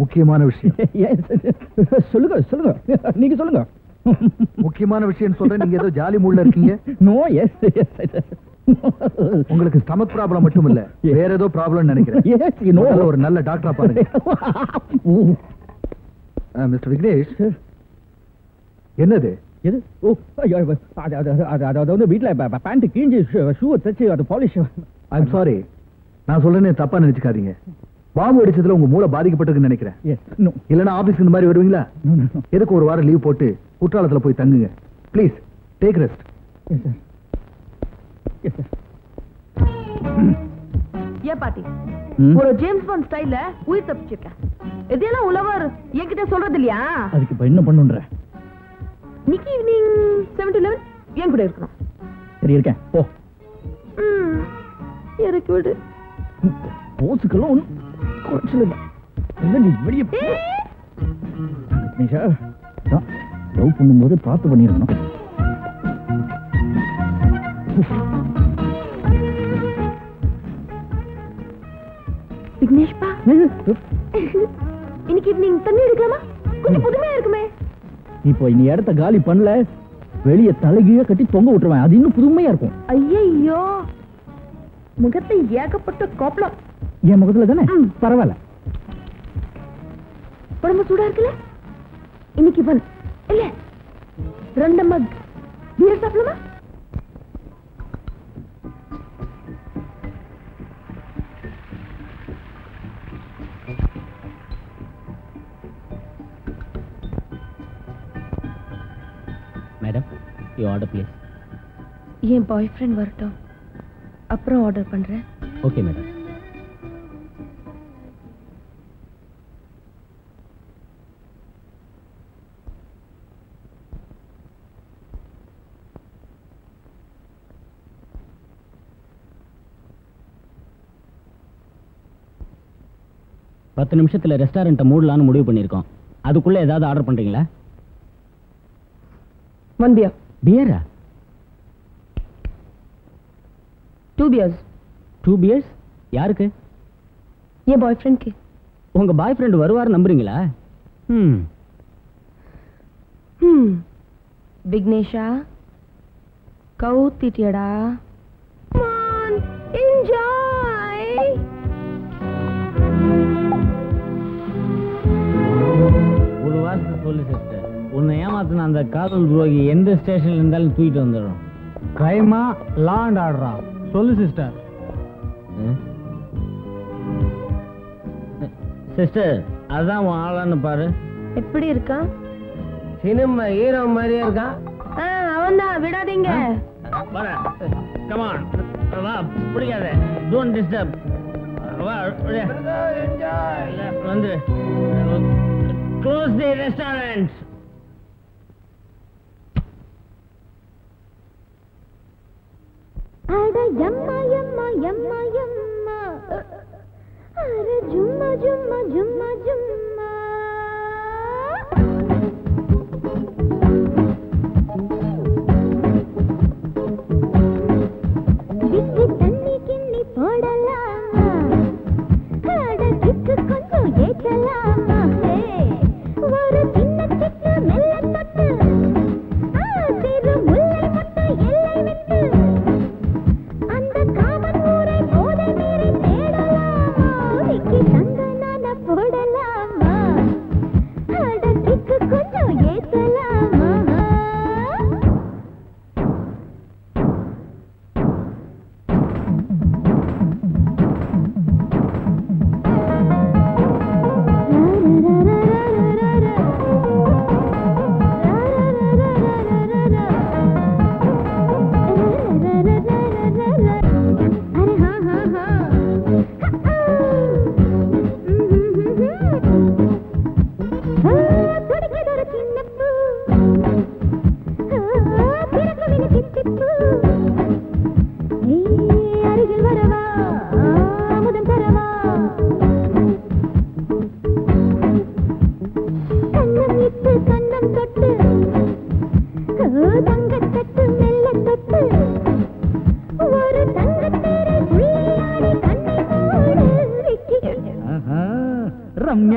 முக்கியமான விஷயம் சொல்லுங்க சொல்லுங்க, நீங்க சொல்லுங்க. முக்கியமான விஷயம் சொல்றேன், நீங்க ஏதோ ஜாலி மூட்ல இருக்கீங்க. நோ எஸ் எஸ் உங்களுக்கு ஸ்டமக் ப்ராப்ளம் மட்டும் இல்ல, வேற ஏதோ ப்ராப்ளம் நினைக்கிறேன். ஒரு நல்ல டாக்டரா பாருங்க. மிஸ்டர் விக்னேஷ், என்னது எது? ஓ அதாவது வந்து வீட்டுல பேண்ட் கீஞ்சி ஷூவை தச்சு அது பாலிஷ். ஐ எம் சாரி, நான் சொல்றேன்னு தப்பா நினைச்சுக்காதீங்க. பாம்பு அடிச்சதுல உங்க மூளை பாதிக்கப்பட்டிருக்குன்னு நினைக்கிறேன். இல்லைன்னா ஆபீஸ்க்கு இந்த மாதிரி வருவீங்களா? எதுக்கு ஒரு வாரம் லீவ் போட்டு குற்றாலத்துல போய் தங்குங்க. Please take rest. ஒரு ஜேம்ஸ் பாண்ட் ஸ்டைல்ல உயிர் தப்பிச்சிருக்கேன். இதெல்லாம் உலவர் என்கிட்ட சொல்றது இல்லையா? அதுக்கு இப்ப என்ன பண்ணுன்ற? இன்னைக்கு ஈவினிங் செவன் டு லெவன் என் கூட இருக்கணும். சரி இருக்கேன், போ. இறக்கி விடு. போச்சுக்கெல்லாம் ஒன்றும் குறைச்சல இல்லை. நீ வெளியே நிஷா லவ் பண்ணும்போது பார்த்து பண்ணிடணும். விக்னேஷ்பா, இன்னைக்கு ஈவினிங் தண்ணி எடுக்கலாமா? கொஞ்சம் புதுமையா இருக்குமே. இப்போ இந்த இடத்த காலி பண்ணல, வெளியே தலைகீழ கட்டி தொங்க விட்டுருவேன். அது இன்னும் புதுமையா இருக்கும். ஐயோ, முகத்தை ஏகப்பட்ட கோப்பலம். என் முகத்துல தானே? பரவாயில்ல, உடம்பு சூடா இருக்குல்ல. இன்னைக்கு பண் இல்ல ரெண்டு மக் பீர் சாப்பிடலாமா? Madam, you order please. என் பாய் ஃப்ரெண்ட் வரட்டும், அப்புறம் ஆர்டர் பண்றேன். Okay madam. பத்து நிமிஷத்துல ரெஸ்டாரண்ட்டை மூடலான்னு முடிவு பண்ணியிருக்கோம். அதுக்குள்ள ஏதாவது ஆர்டர் பண்றீங்களா? One beer. பியரா? Two beers. டூ பியர்ஸ் யாருக்கு? என் பாய் ஃப்ரெண்ட்க்கு. உங்க பாய் ஃப்ரெண்ட் வருவார் நம்புறீங்களா? ம் ம் விக்னேஷா, கவுத்திட்டியடா. மான் என்ஜாய். ஒரு வாரத்துக்கு சொல்லு சிஸ்டர், உன்னை ஏமாத்தின அந்த காதல் துரோகி எந்த ஸ்டேஷன்ல இருந்தாலும் தூக்கிட்டு வந்துடும். கைமா லாண்ட் ஆடுறான். சொல்லு சிஸ்டர். சிஸ்டர், அதான் உன் ஆளான்னு பாரு. எப்படி இருக்கான்? சினிமா ஹீரோ மாதிரியே இருக்கான். அவன் தான், விடாதீங்க. பிடிக்காத, டோன்ட் டிஸ்டர்ப். வந்து க்ளோஸ் தி ரெஸ்டாரண்ட். அட யம்மா யம்மா யம்மா யம்மா, அட ஜும்மா ஜும்மா ஜும்மா ஜும்மா. டிக்கு தண்ணி கிண்ணி போடலாமா? அட டிக்கு கொஞ்சம் ஏற்றலாமா? ஹே, ஒரு சின்ன சின்ன மெல்ல தட்டு. போடலாமா?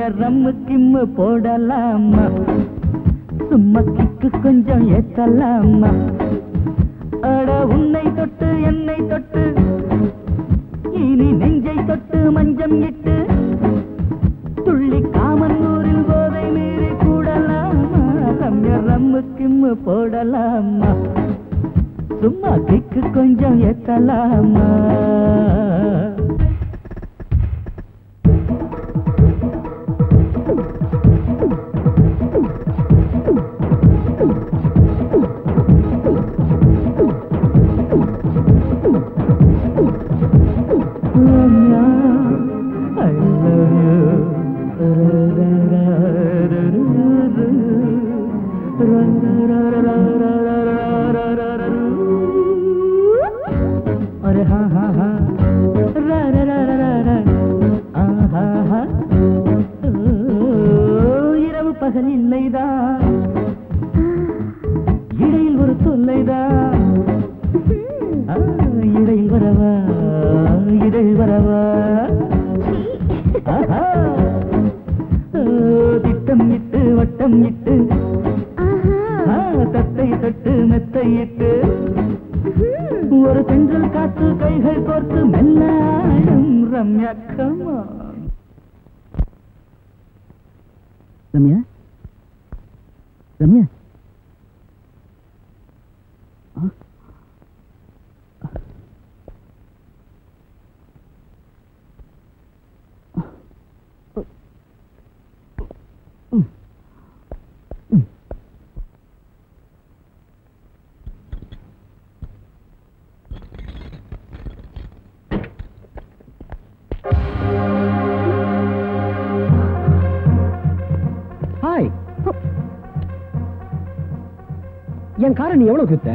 நீங்க ரம்மு கிம்மு போடலாமா, சும்மா கிக்கு கொஞ்சம் ஏத்தலாமா? அட உன்னை தொட்டு என்னை தொட்டு இனி நெஞ்சை தொட்டு மஞ்சம் இட்டு துள்ளி காமனூரில் கோதை மீறி கூடலாமா, ரம்யா ரம்மு கிம்மு போடலாமா, சும்மா கிக்கு கொஞ்சம் ஏத்தலாமா? என் காரை நீ எவ்வளவு வித்த?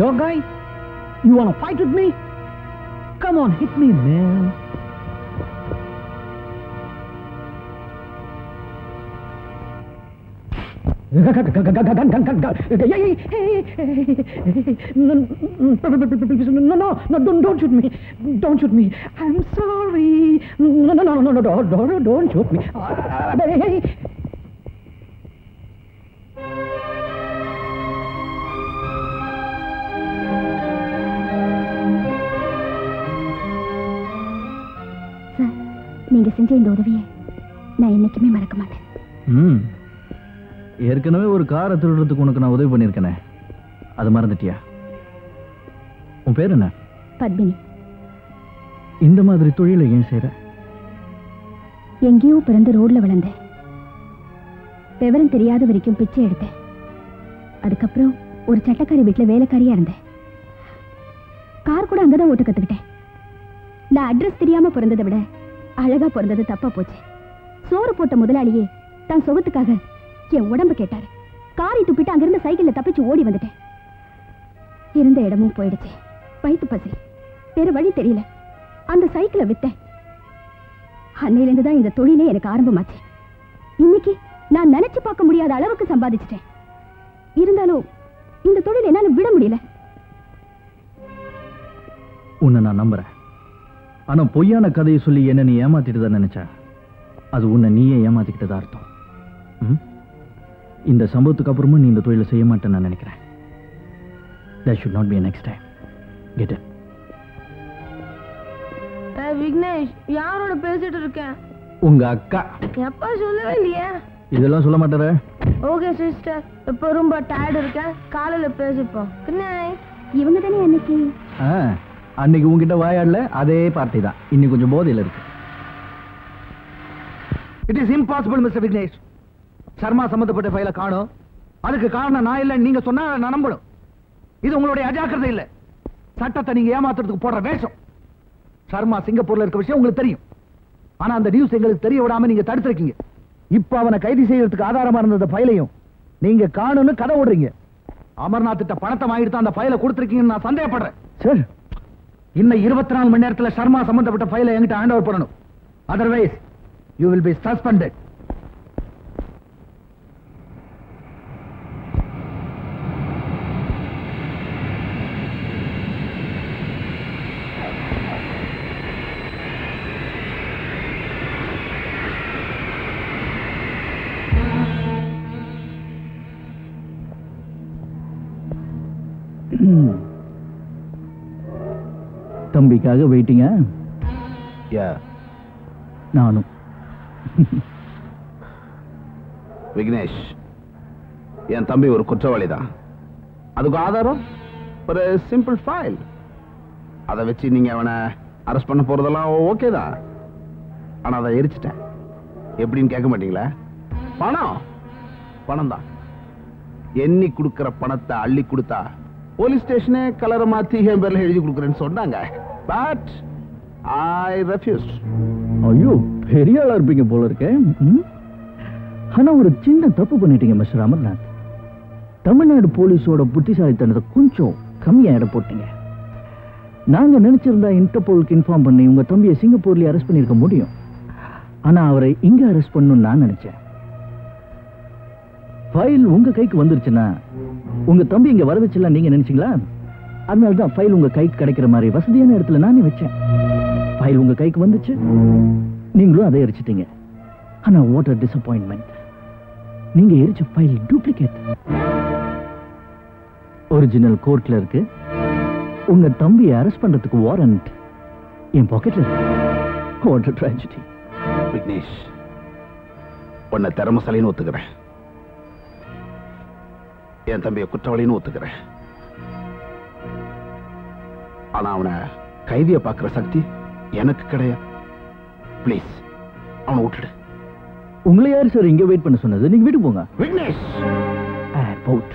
Your guy? You want to fight with me? Come on, hit me, man. No, no, no, don't, don't shoot me. Don't shoot me. I'm sorry. No, no, no, no, no, don't, don't, don't shoot me. Hey. நீங்க செஞ்ச இந்த உதவியை நான் என்னைக்குமே மறக்க மாட்டேன். ம் ஏற்கனவே ஒரு காரை திருடுறதுக்கு உனக்கு நான் உதவி பண்ணியிருக்கேனே, அது மறந்துட்டியா? உன் பேர் என்ன? பத்மினி. இந்த மாதிரி தொழிலை ஏன் செய்யற? எங்கேயோ பிறந்து ரோட்ல வளர்ந்தேன், விவரம் தெரியாத வரைக்கும் பிச்சை எடுத்தேன். அதுக்கப்புறம் ஒரு சட்டக்காரி வீட்டில் வேலைக்காரியா இருந்தேன். கார் கூட அங்கதான் ஓட்ட கத்துக்கிட்டேன். நான் அட்ரஸ் தெரியாம பிறந்ததை விட அழகா பிறந்தது தப்பா போச்சு. சோறு போட்ட முதலாளியே தான் சொகத்துக்காக என் உடம்பு கேட்டாரு. காரை துப்பிட்டு அங்கிருந்து சைக்கிள்ல தப்பிச்சு ஓடி வந்துட்டேன். இருந்த இடமும் போயிடுச்சு, வயிற்று பசி, வேற வழி தெரியல, அந்த சைக்கிளை வித்தேன். அன்னையிலிருந்து தான் இந்த தொழிலே எனக்கு ஆரம்பமாச்சு. இன்னைக்கு நான் நினைச்சு பார்க்க முடியாத அளவுக்கு சம்பாதிச்சுட்டேன். இருந்தாலும் இந்த தொழில் என்னால விட முடியல. உன்னை நான் நம்புறேன். ஆனா பொய்யான கதையை சொல்லி என்ன நீ ஏமாத்திட்டதா நினைச்சா, அது உன்னை நீயே ஏமாத்திக்கிட்டதா அர்த்தம். இந்த சம்பவத்துக்கு அப்புறமும் நீ இந்த தொழிலை செய்ய மாட்டேன்னு நான் நினைக்கிறேன். That should not be a next time. Get it? Vignesh, யாரோட பேசிட்டு இருக்கேன்? உங்க அக்கா. எப்பா சொல்லவே இல்லையா? இதெல்லாம் சொல்ல மாட்டாரு. ஓகே சிஸ்டர், இப்ப ரொம்ப டயர்ட் இருக்கேன், காலையில பேசிப்போம். இவங்க தானே அன்னைக்கு அன்னைக்கு உங்ககிட்ட வாயாடல அதே பார்ட்டி தான். இன்னும் கொஞ்சம் போதையில இருக்கு. It is impossible mister Vignesh. Sharma சம்பந்தப்பட்ட ஃபைல காணும். அதுக்கு காரணம் நான் இல்லைன்னு நீங்க சொன்னா நான் நம்பணும். இது உங்களுடைய அஜாக்கிரதை இல்லை, சட்டத்தை நீங்க ஏமாத்துறதுக்கு போடுற வேஷம். சர்மா சிங்கப்பூர்ல இருக்க விஷயம் உங்களுக்கு தெரியும். ஆனா அந்த நியூஸ் எங்களுக்கு தெரிய விடாம நீங்க தடுத்துருக்கீங்க. இப்ப அவனை கைது செய்யறதுக்கு ஆதாரமா இருந்த ஃபைலையும் நீங்க காணும்னு கதை ஓடுறீங்க. அமர்நாத் கிட்ட பணத்தை வாங்கிட்டு தான் அந்த ஃபைலை கொடுத்துருக்கீங்கன்னு நான் சந்தேகப்படுறேன். சார், இன்னும் இருபத்தி நாலு மணி நேரத்துல சர்மா சம்பந்தப்பட்ட ஃபைலை என்கிட்ட ஹேண்ட் ஓவர் பண்ணணும். Otherwise you will be suspended. தம்பிக்காக வெயிட்டிங்கா? யா, நானும். விக்னேஷ், என் தம்பி ஒரு குற்றவாளி தான். அதுக்கு ஆதாரம் ஒரு சிம்பிள் ஃபைல். அதை வச்சு நீங்க அவனை அரெஸ்ட் பண்ண போறதெல்லாம் ஓகே தான். ஆனா அதை எரிச்சிட்டேன். எப்படின்னு கேட்க மாட்டீங்களா? பணம் பணம் தான். எண்ணி கொடுக்கிற பணத்தை அள்ளி கொடுத்தா போலீஸ் ஸ்டேஷனே கலரை மாத்தி என் பேர்ல எழுதி கொடுக்குறேன்னு சொன்னாங்க. But I refused. ஐயோ, பெரிய ஆளா இருப்பீங்க போல இருக்கேன். ஆனா ஒரு சின்ன தப்பு பண்ணிட்டீங்க மிஸ்டர் அமர்நாத். தமிழ்நாடு போலீஸோட புத்திசாலித்தனத்தை கொஞ்சம் கம்மியா இட போட்டீங்க. நாங்க நினைச்சிருந்தா இன்டர்போலுக்கு இன்ஃபார்ம் பண்ணி உங்க தம்பியை சிங்கப்பூர்லயே அரெஸ்ட் பண்ணிருக்க முடியும். ஆனா அவரை இங்க அரெஸ்ட் பண்ணணும்னு நான் நினைச்சேன். ஃபைல் உங்க கைக்கு வந்துருச்சுன்னா உங்க தம்பி இங்க வர வச்சுலாம் நீங்க நினைச்சீங்களா? அதனாலதான் ஃபைல் உங்க கைக்கு கிடைக்கிற மாதிரி வசதியான இடத்துல நானே வச்சேன். ஃபைல் உங்க கைக்கு வந்துச்சு, நீங்களும் அதை எரிச்சிட்டீங்க. ஆனா வாட் அ டிசப்பாயின்ட்மெண்ட். நீங்க எரிச்ச ஃபைல் டூப்ளிகேட். ஒரிஜினல் கோர்ட்ல இருக்கு. உங்க தம்பியை அரெஸ்ட் பண்றதுக்கு வாரண்ட் என் பாக்கெட்ல இருக்கு. What a tragedy. விக்னேஷ், உன்னை திறமசாலின்னு ஒத்துக்கிறேன். என் தம்பியை குற்றவாளின்னு ஒத்துக்கிறேன். ஆனா அவனை கைதியை பார்க்கிற சக்தி எனக்கு கிடையாது. பிளீஸ் அவனை விட்டுடு. உங்களை யாரு சார் இங்க வெயிட் பண்ண சொன்னது? நீங்க வீட்டுக்கு போங்க. விக்னேஷ், ஏர்போர்ட்.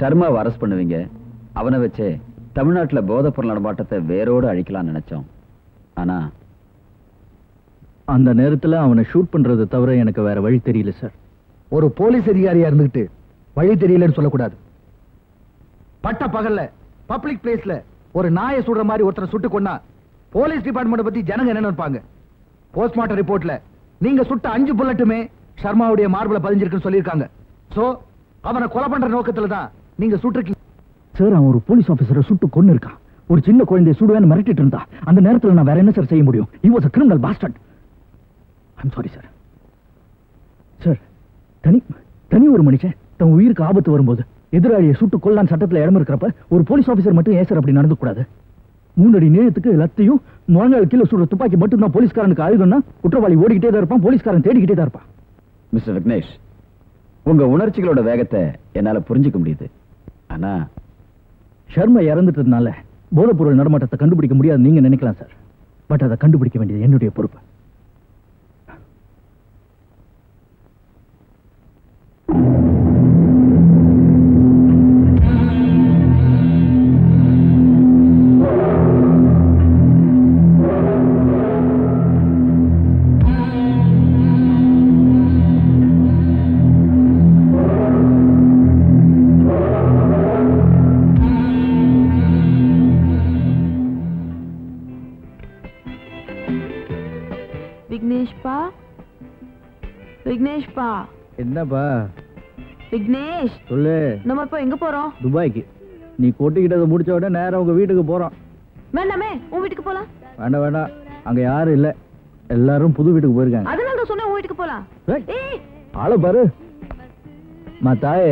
ஷர்மாவை அரெஸ்ட் பண்ணுவீங்க, அவனை வச்சே தமிழ்நாட்டில் போதைப்பொருள் நடமாட்டத்தை வேரோடு அழிக்கலாம்னு நினைச்சோம். ஆனா அந்த நேரத்தில் அவனை ஷூட் பண்றது தவிர எனக்கு வேற வழி தெரியல சார். ஒரு போலீஸ் அதிகாரியா இருந்துகிட்டு வழி தெரியலன்னு சொல்லக்கூடாது. பட்ட பகல்ல பப்ளிக் பிளேஸ்ல ஒரு நாயை சுடுற மாதிரி ஒருத்தரை சுட்டு கொண்டா போலீஸ் டிபார்ட்மெண்ட் பத்தி ஜனங்க என்ன நினைப்பாங்க? போஸ்ட்மார்ட்டம் ரிப்போர்ட்ல நீங்க சுட்ட அஞ்சு புல்லட்டுமே ஷர்மாவுடைய மார்பில் பதிஞ்சிருக்குன்னு சொல்லியிருக்காங்க. சோ அவனை கொலை பண்ற நோக்கத்துல தான் நீங்க சுட்டுருக்கீங்க சார். அவன் ஒரு போலீஸ் ஆபீசரை சுட்டு கொண்டு இருக்கான். ஒரு சின்ன குழந்தைய சுடுவேன்னு மிரட்டிட்டு இருந்தா அந்த நேரத்துல நான் வேற என்ன சார் செய்ய முடியும்? He was a criminal bastard. I am sorry sir. Sir தனி தனி ஒரு மனுஷன் தன் உயிருக்கு ஆபத்து வரும்போது எதிராளியை சுட்டு கொல்லான்னு சட்டத்துல இடம் இருக்கிறப்ப ஒரு போலீஸ் ஆபீசர் மட்டும் ஏன் சார் அப்படி நடந்து கூடாது? மூணடி நீளத்துக்கு லத்தையும் முழங்கால் கீழே சுடுற துப்பாக்கி மட்டும் தான் போலீஸ்காரனுக்கு ஆயுதம்னா குற்றவாளி ஓடிக்கிட்டே தான் இருப்பான், போலீஸ்காரன் தேடிக்கிட்டே தான் இருப்பான். மிஸ்டர் விக்னேஷ், உங்க உணர்ச்சிகளோட வேகத்தை என்னால புரிஞ்சுக்க முடியுது. ஆனா ஷர்மா இறந்துட்டதுனால போதைப்பொருள் நடமாட்டத்தை கண்டுபிடிக்க முடியாது நீங்க நினைக்கலாம் சார். பட் அதை கண்டுபிடிக்க வேண்டியது என்னுடைய பொறுப்பு. விக்னேஷ்பா, என்னப்பா விக்னேஷ் சொல்லு. நம்ம இப்ப எங்க போறோம்? துபாய்க்கு. நீ கொட்டிக்கிட்டதை முடிச்ச உடனே நேரா உங்க வீட்டுக்கு போறோம். வேண்டாமே, உன் வீட்டுக்கு போலாம். வேண்டாம் வேண்டாம், அங்க யாரும் இல்ல, எல்லாரும் புது வீட்டுக்கு போயிருக்காங்க. அதனால தான் சொன்னேன் உன் வீட்டுக்கு போலாம். ஏய் ஆள பாரு. மாதாயே,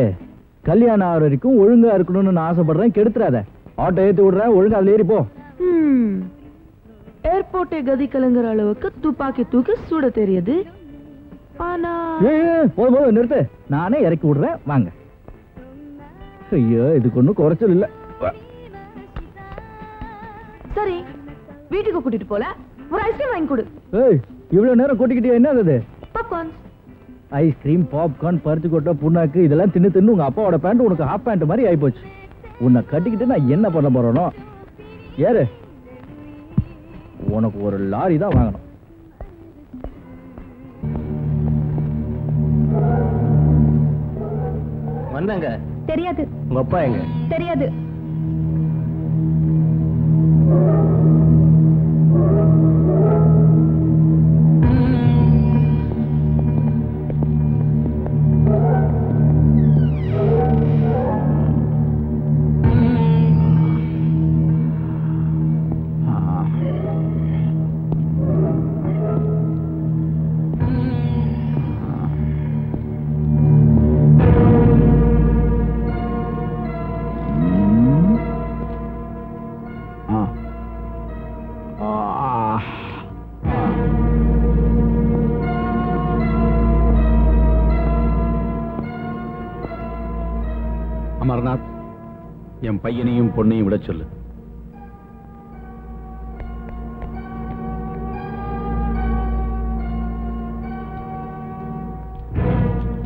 கல்யாணம் ஆகுற வரைக்கும் ஒழுங்கா இருக்கணும்னு நான் ஆசைப்படுறேன், கெடுத்துறாத. ஆட்டோ ஏத்தி விடுறேன், ஒழுங்கா அதுல ஏறி போ. ஏர்போர்ட்டை கதி கலங்குற அளவுக்கு துப்பாக்கி தூக்கி சூட தெரியுது. நிறுத்து, நானே இறக்கி விடுறேன் வாங்க. ஐயோ, இதுக்கு ஒன்னும் குறைச்சல் இல்ல. சரி, வீட்டுக்கு கூட்டிட்டு போல, ஒரு ஐஸ்கிரீம் வாங்கி கொடு. ஏய், இவ்வளவு நேரம் கூட்டிக்கிட்டே என்ன ஆகுது? பாப்கார்ன், ஐஸ்கிரீம், பாப்கார்ன், பருத்தி கொட்டை, புண்ணாக்கு இதெல்லாம் தின்னு தின்னு உங்க அப்பாவோட பேண்ட் உனக்கு ஹாஃப் பேண்ட் மாதிரி ஆயி போச்சு. உன்னை கட்டிக்கிட்டு நான் என்ன பண்ண போறேனோ? ஏறு, உனக்கு ஒரு லாரி தான் வாங்கணும். வந்தாங்க தெரியாது. உங்க அப்பா எங்க தெரியாது. அமர்நாத், என் பையனையும் பொண்ணையும் விட சொல்லு.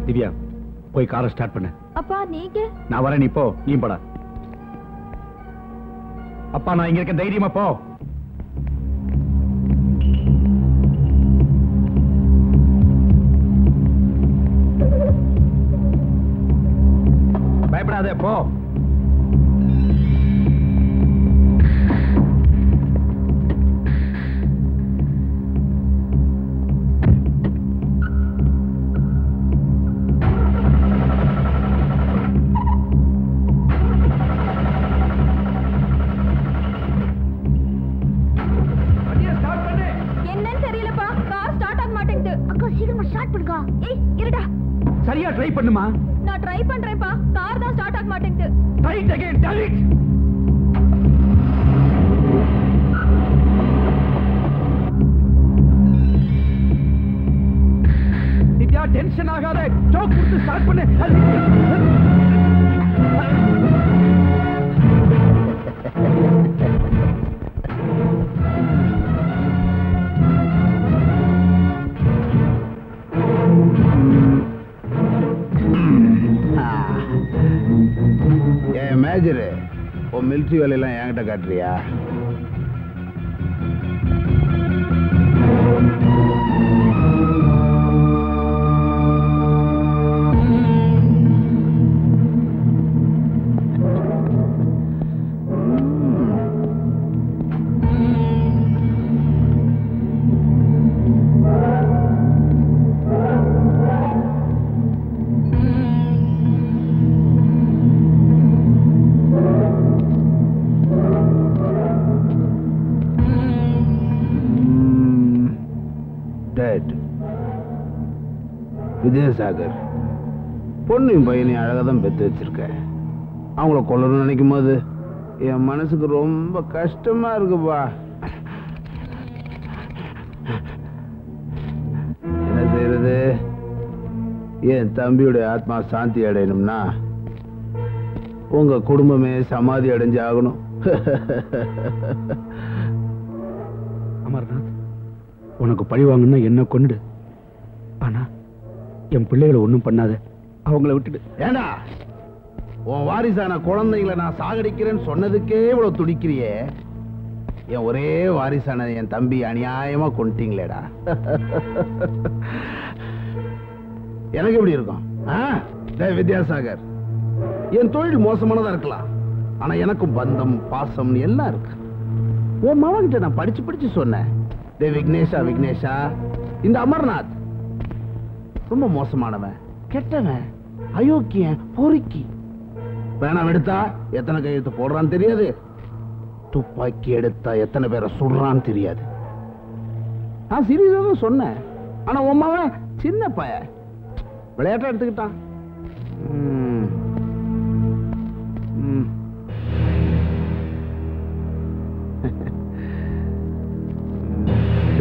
திவ்யா, போய் காரை ஸ்டார்ட் பண்ணு. அப்பா நீங்க? நான் வரேன், நீ போ. நீ போடா. அப்பா நான் இங்க இருக்க, தைரியமா போ. பயப்படாதே, போ. நான் ட்ரை பண்றேன் பா, கார் தான் ஸ்டார்ட் ஆக மாட்டேங்குது. Try again, do it. Divya tension ஆகாத, டோக் குடுத்து ஸ்டார்ட் பண்ணு. Thank you. மேஜரு, உன் மிலிட்ரி வேலையெல்லாம் என்கிட்ட காட்டுறியா? விஜயசாகர் பொண்ணையும் பையனையும் அழகாக தான் பெற்று வச்சிருக்கேன். அவங்கள கொல்லணும்னு நினைக்கும் போது என் மனசுக்கு ரொம்ப கஷ்டமாக இருக்குப்பா. என்ன செய்யறது? என் தம்பியுடைய ஆத்மா சாந்தி அடையணும்னா உங்கள் குடும்பமே சமாதி அடைஞ்சு ஆகணும். அமர்நாத், உனக்கு பழி வாங்கணும்னா என்ன கொண்டு, ஆனால் என் பிள்ளைகளை ஒன்றும் பண்ணாத, அவங்கள விட்டுட்டு. ஏண்டா உன் வாரிசான குழந்தைங்களை நான் சாகடிக்கிறேன்னு சொன்னதுக்கே இவ்வளோ துடிக்கிறியே? என் ஒரே வாரிசான என் தம்பி அநியாயமாக கொண்டுட்டீங்களேடா. எனக்கு எப்படி இருக்கும்? ஆ, வித்யாசாகர், என் தொழில் மோசமானதாக இருக்கலாம், ஆனால் எனக்கும் பந்தம் பாசம்னு எல்லாம் இருக்கு. உன் மாவன்கிட்ட நான் படித்து படித்து சொன்னேன், டே விக்னேஷா விக்னேஷா, இந்த அமர்நாத் ரொம்ப மோசமானவன், கெட்டவன், அயோக்கியன், பொறுக்கி. வேணாம் எடுத்தா எத்தனை கையெழுத்து போடுறான்னு தெரியாது, துப்பாக்கி எடுத்தா எத்தனை பேரை சுடுறான்னு தெரியாது. நான் சீரியஸாக தான் சொன்னேன், ஆனால் உமாவன் சின்ன பைய விளையாட்டாக எடுத்துக்கிட்டான்.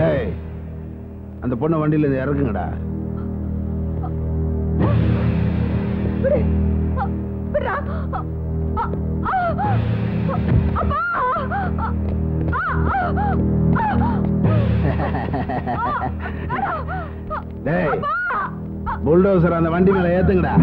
டேய், அந்த பொண்ணை வண்டியில் இறக்குங்கடா. புல்டோசர் அந்த வண்டி மேல ஏத்துங்கடா.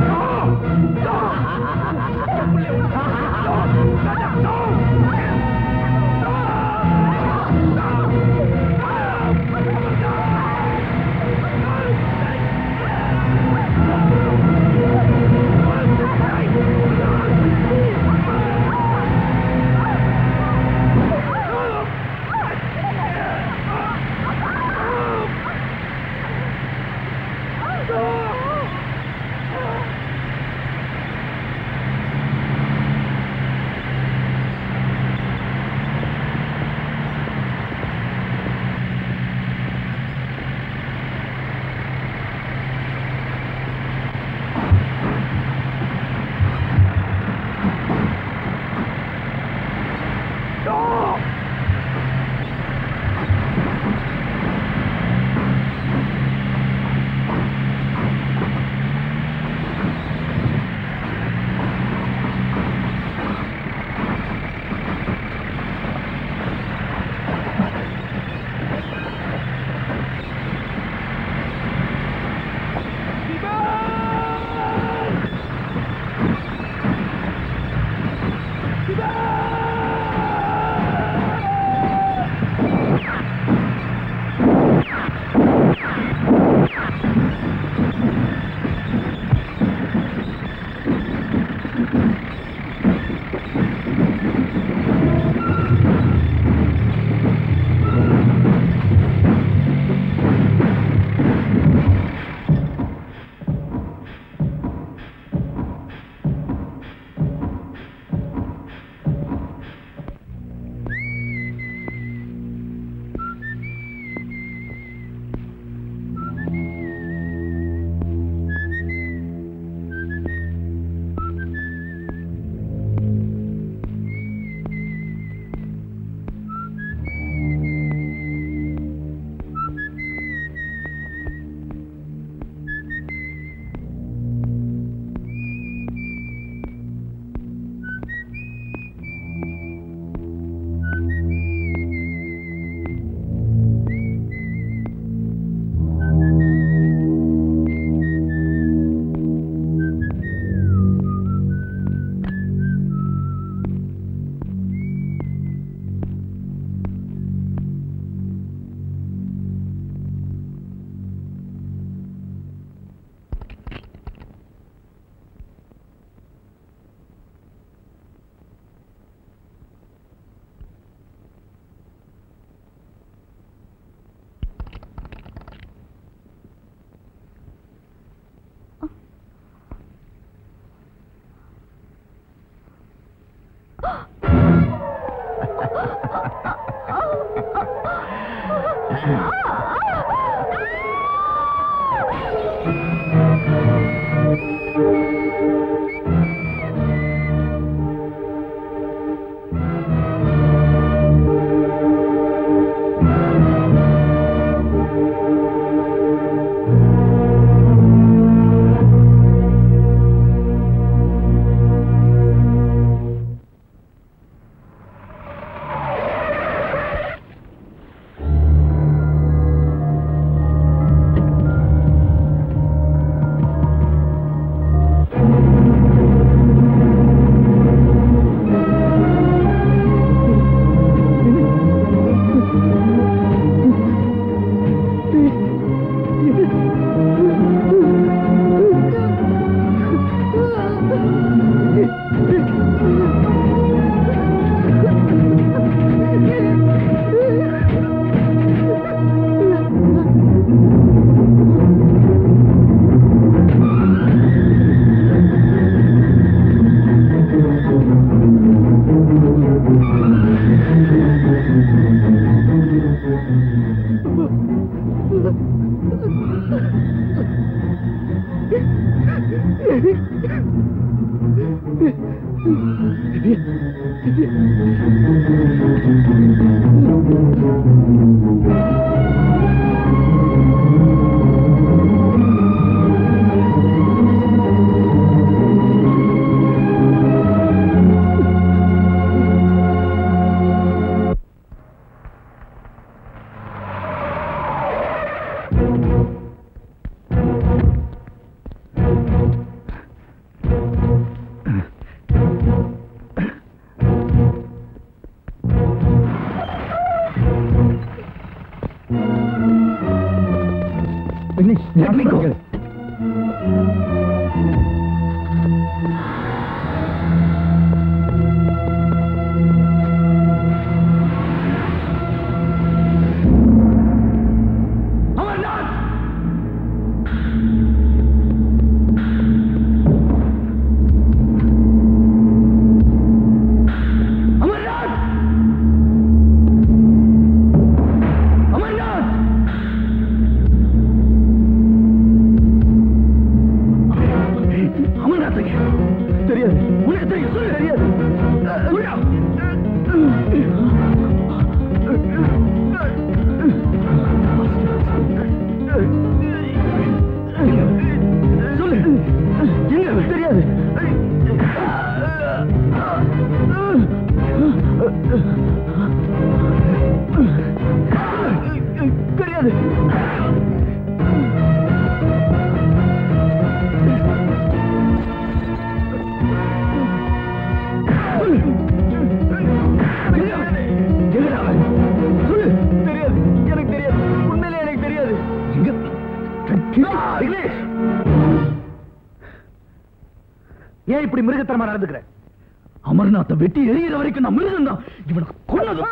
வெட்டி எறிகிற வரைக்கும் நான் மிருகம் தான். இவனுக்கு கொன்னது.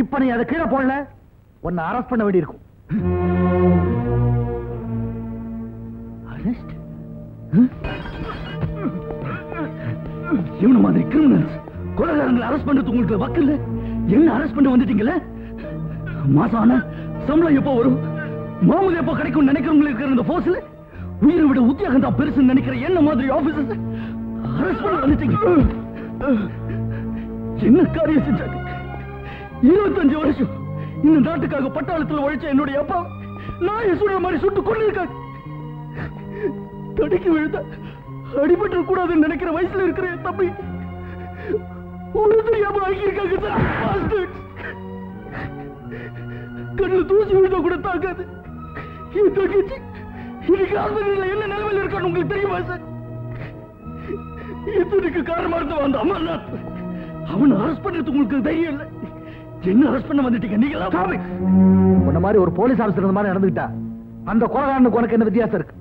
இப்ப நீ அதை கீழே போடல, உன்னை அரெஸ்ட் பண்ண வேண்டி இருக்கும். அரெஸ்ட்? இவன மாதிரி கிரிமினல்ஸ், கொலைகாரங்களை அரெஸ்ட் பண்றது உங்களுக்கு வக்கு இல்ல. என்ன அரெஸ்ட் பண்ண வந்துட்டீங்கல்ல? மாசம் ஆனா சம்பளம் எப்போ வரும், மாமூல் எப்போ கிடைக்கும் நினைக்கிறவங்களுக்கு இருக்கிற இந்த போஸ்ல உயிரை விட உத்தியாகம் தான் பெருசுன்னு நினைக்கிற என்ன மாதிரி ஆபீசர்ஸ் அரெஸ்ட் பண்ண வந்துட்டீங்க. என்ன காரியம் செஞ்சாங்க? இருபத்தஞ்சு வருஷம் இந்த நாட்டுக்காக பட்டாளத்தில் உழைச்ச என்னுடைய அப்பா நான் சுடுற மாதிரி சுட்டு கொண்டிருக்காங்க. தடுக்கி விழுந்த அடிபட்டு கூடாதுன்னு நினைக்கிற வயசுல இருக்கிற தம்பி தெரியாம ஆகியிருக்காங்க. கண்ணு தூசி விழுந்த கூட தாக்காது. இன்னைக்கு ஆஸ்பத்திரியில் என்ன நிலைமையில் இருக்கான்னு உங்களுக்கு தெரியுமா சார்? இத்தனைக்கு காரணமா இருந்த அந்த அமர்நாத் அவனை அரெஸ்ட் பண்றது உங்களுக்கு தைரியம் இல்லை. என்ன அரெஸ்ட் பண்ண வந்துட்டீங்க நீங்களா? உன்ன மாதிரி ஒரு போலீஸ் ஆஃபீஸர் இருந்த மாதிரி நடந்துகிட்டா அந்த கொலைகாரனுக்கு உனக்கு என்ன வித்தியாசம் இருக்கு?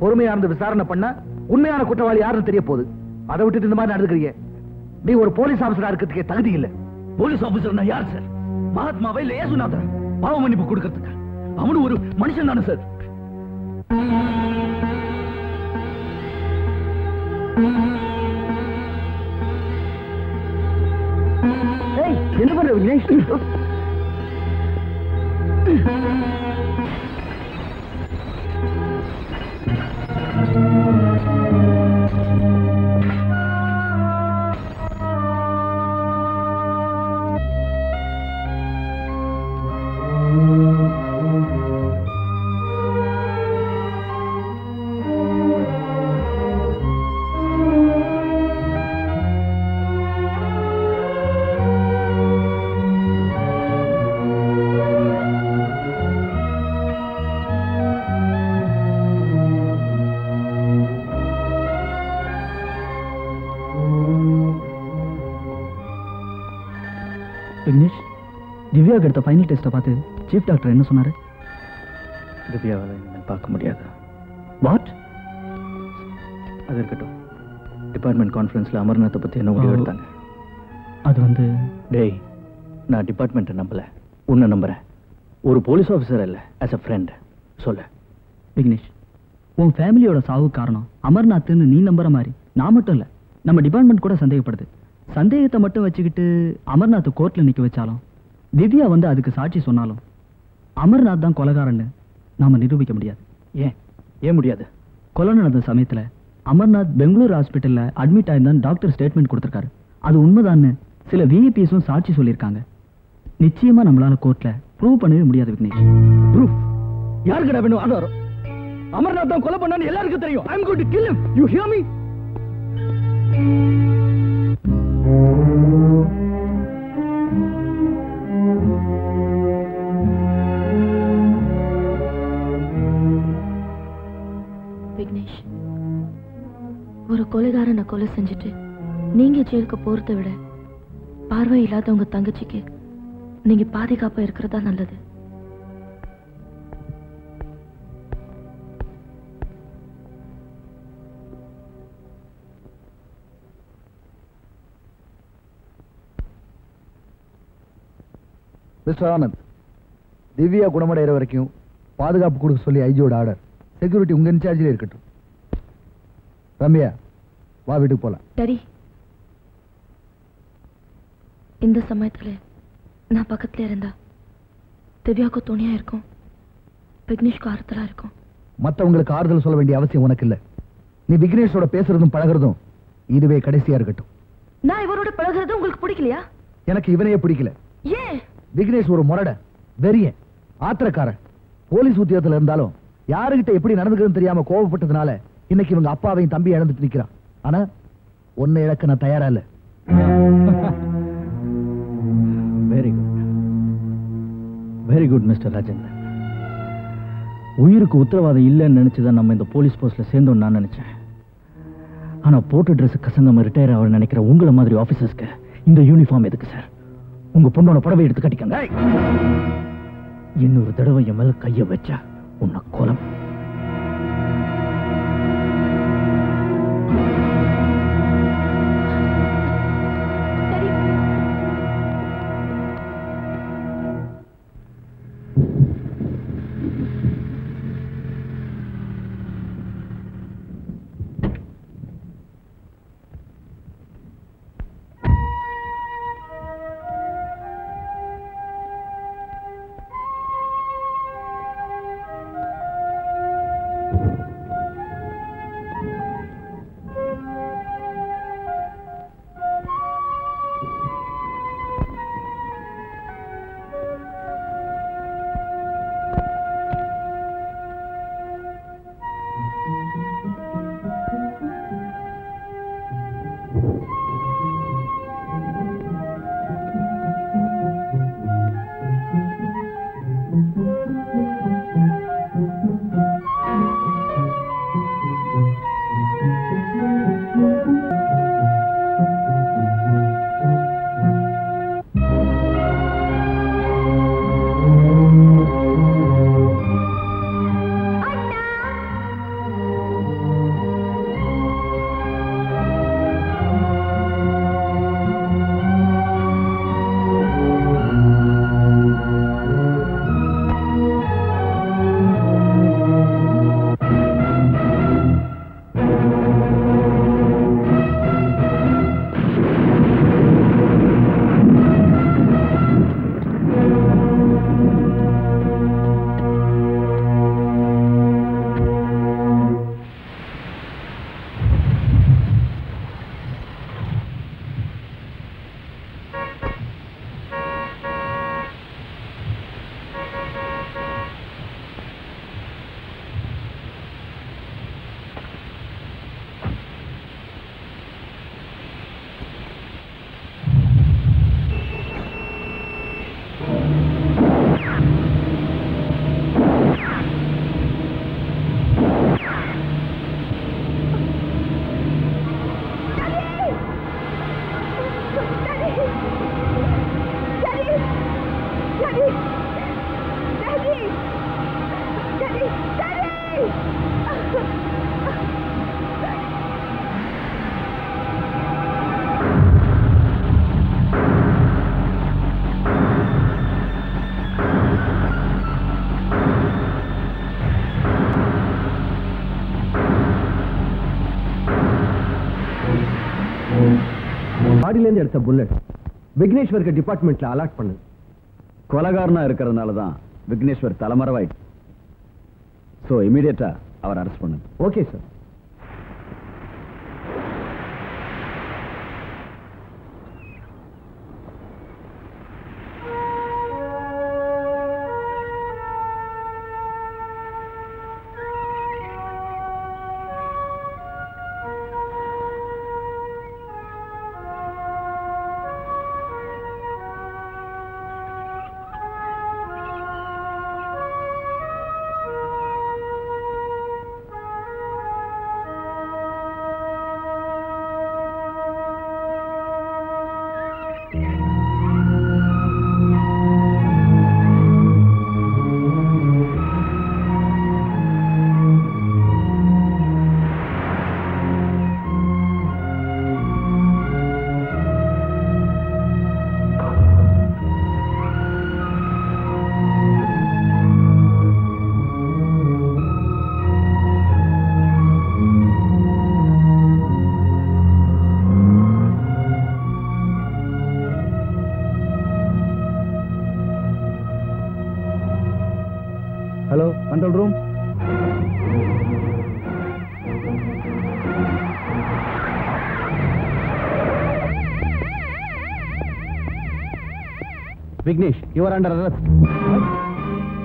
பொறுமையா இருந்து விசாரணை பண்ண உண்மையான குற்றவாளி யாருன்னு தெரிய போகுது. அதை விட்டுட்டு இந்த மாதிரி நடந்துக்கிறீங்க. நீ ஒரு போலீஸ் ஆஃபீஸரா இருக்கிறதுக்கே தகுதி இல்லை. போலீஸ் ஆஃபீஸர்னா யார் சார்? மகாத்மாவை இல்ல ஏசுநாதன் பாவ மன்னிப்பு கொடுக்கறதுக்கு? அவனு ஒரு மனுஷன் தானே சார். Hey! என்ன பண்ற விக்னேஷ்? அடுத்த ஃபைனல் டெஸ்ட்டை பார்த்து சீஃப் டாக்டர் என்ன சொன்னாரு? திவ்யாவால் இனிமேல் பார்க்க முடியாது. வாட்? அது இருக்கட்டும், டிபார்ட்மெண்ட் கான்ஃபரன்ஸில் அமர்நாத்தை பற்றி என்ன முடிவு எடுத்தாங்க? அது வந்து டேய், நான் டிபார்ட்மெண்ட்டை நம்பலை, உன்னை நம்புகிறேன். ஒரு போலீஸ் ஆஃபீஸர் இல்லை, ஆஸ் அ ஃப்ரெண்ட் சொல்லு. விக்னேஷ், உன் ஃபேமிலியோட சாவுக்கு காரணம் அமர்நாத்ன்னு நீ நம்புற மாதிரி நான் மட்டும் இல்லை, நம்ம டிபார்ட்மெண்ட் கூட சந்தேகப்படுது. சந்தேகத்தை மட்டும் வச்சுக்கிட்டு அமர்நாத்தை கோர்ட்டில் நிற்க வச்சாலும், திவ்யா வந்து அதுக்கு சாட்சி சொன்னாலும், அமர்நாத் தான் கொலைகாரன்னு நாம் நிரூபிக்க முடியாது. ஏன் ஏன் முடியாது? கொலை நடந்த சமயத்தில் அமர்நாத் பெங்களூர் ஹாஸ்பிட்டலில் அட்மிட் ஆயிருந்தான். டாக்டர் ஸ்டேட்மெண்ட் கொடுத்துருக்காரு, அது உண்மைதான்னு சில விஐபிஎஸும் சாட்சி சொல்லியிருக்காங்க. நிச்சயமாக நம்மளால் கோர்ட்டில் ப்ரூவ் பண்ணவே முடியாது விக்னேஷ். ப்ரூஃப் யாருக்கு கிட்ட வேணும்? அது வரும். அமர்நாத் தான் கொலை பண்ணான்னு எல்லாருக்கும் தெரியும். I am going to kill him. You hear me? ஒரு கொலைகாரனை கொலை செஞ்சுட்டு நீங்க ஜெயிலுக்கு போறத விட பார்வை இல்லாத உங்க தங்கச்சிக்கு நீங்க பாதுகாப்பா இருக்கிறதா நல்லது. மிஸ்டர் ஆனந்த், திவ்யா குணமடைகிற வரைக்கும் பாதுகாப்பு கொடுக்க சொல்லி ஐஜியோட ஆர்டர். செக்யூரிட்டி உங்க இன்சார்ஜில் இருக்கட்டும். ரம்யா, வா, வீட்டுக்கு போலாம். சரி, இந்த சமயத்துல நான் பக்கத்துல இருந்தா திவ்யாக்கு துணையா இருக்கும், விக்னேஷ்க்கு ஆறுதலா இருக்கும். மற்றவங்களுக்கு ஆறுதல் சொல்ல வேண்டிய அவசியம் உனக்கு இல்ல. நீ விக்னேஷோட பேசுறதும் பழகிறதும் இதுவே கடைசியா இருக்கட்டும். நான் இவரோட பழகிறது உங்களுக்கு பிடிக்கலையா? எனக்கு இவனையே பிடிக்கல. ஏன்? விக்னேஷ் ஒரு முரட, வெறியன், ஆத்திரக்காரன். போலீஸ் உத்தியோகத்துல இருந்தாலும் யாருகிட்ட எப்படி நடந்துக்கிறதுன்னு தெரியாம கோபப்பட்டதுனால இன்னைக்கு இவங்க அப்பாவையும் தம்பி இழந்துட்டு நிக்கிறான். ஆனா ஒன்னை இழக்க நான் தயாரா இல்ல. Very good, very good mister Rajendran. உயிருக்கு உத்தரவாதம் இல்லைன்னு நினைச்சுதான் நம்ம இந்த போலீஸ் போஸ்ட்ல சேர்ந்தோம்னு நான் நினைச்சேன். ஆனா போட்டு ட்ரெஸ் கசங்கம ரிட்டையர் ஆக நினைக்கிற உங்களை மாதிரி ஆபீசர்ஸ்க்கு இந்த யூனிஃபார்ம் எதுக்கு சார்? உங்க பொண்ணோட புடவை எடுத்து கட்டிக்கங்க. இன்னொரு தடவை என் மேல கைய வச்சா உன்னை கொலை. பாடியிலேருந்து எடுத்த புல்லட் விக்னேஸ்வருக்கு டிபார்ட்மெண்ட்ல அலாட் பண்ணு. கொலகாரனா இருக்கிறதுனால தான் விக்னேஸ்வர் தலைமறைவாயிட்டு. ஸோ இமீடியட்டா அவர் அரெஸ்ட் பண்ணுங்க. Okay sir. Vignesh, you are under arrest.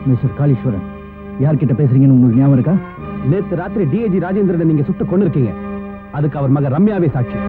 Mister Kaliswaran, யார்கிட்ட பேசுறீங்கன்னு உங்களுக்கு ஞாபகம் இருக்கா? நேற்று ராத்திரி டிஐஜி ராஜேந்திரனை நீங்க சுட்டு கொன்னிருக்கீங்க. அதுக்கு அவர் மகன் ரம்யாவே சாட்சி.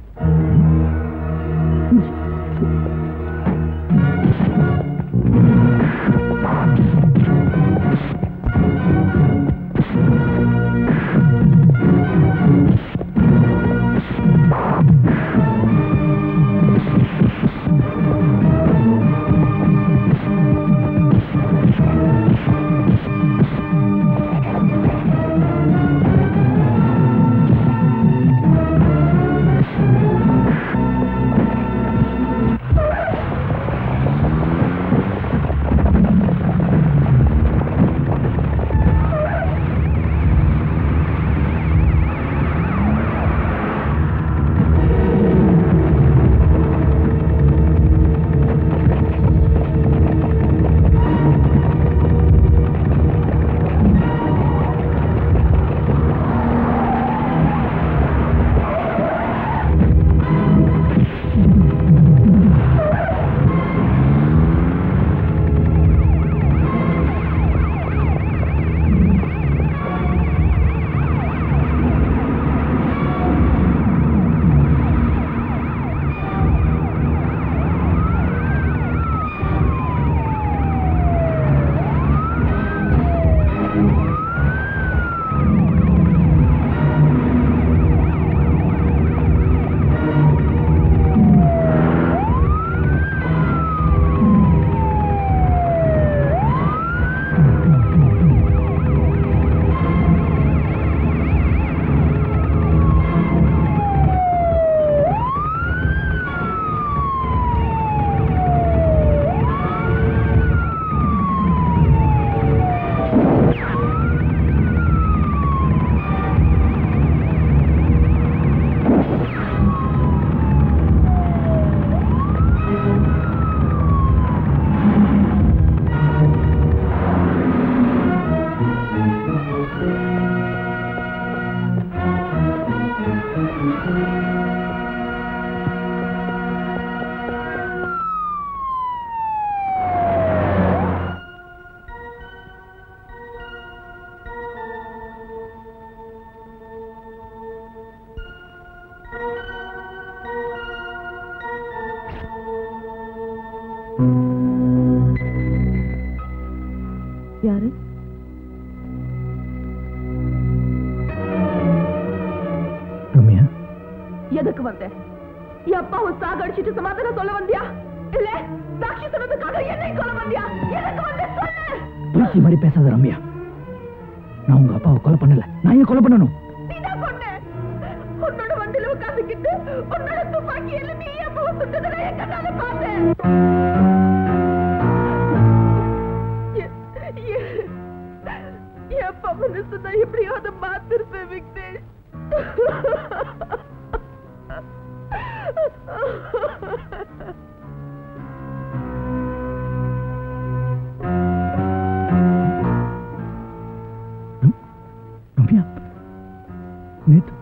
நேத்து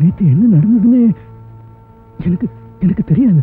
நேத்து என்ன நடந்ததுன்னு எனக்கு எனக்கு தெரியாது.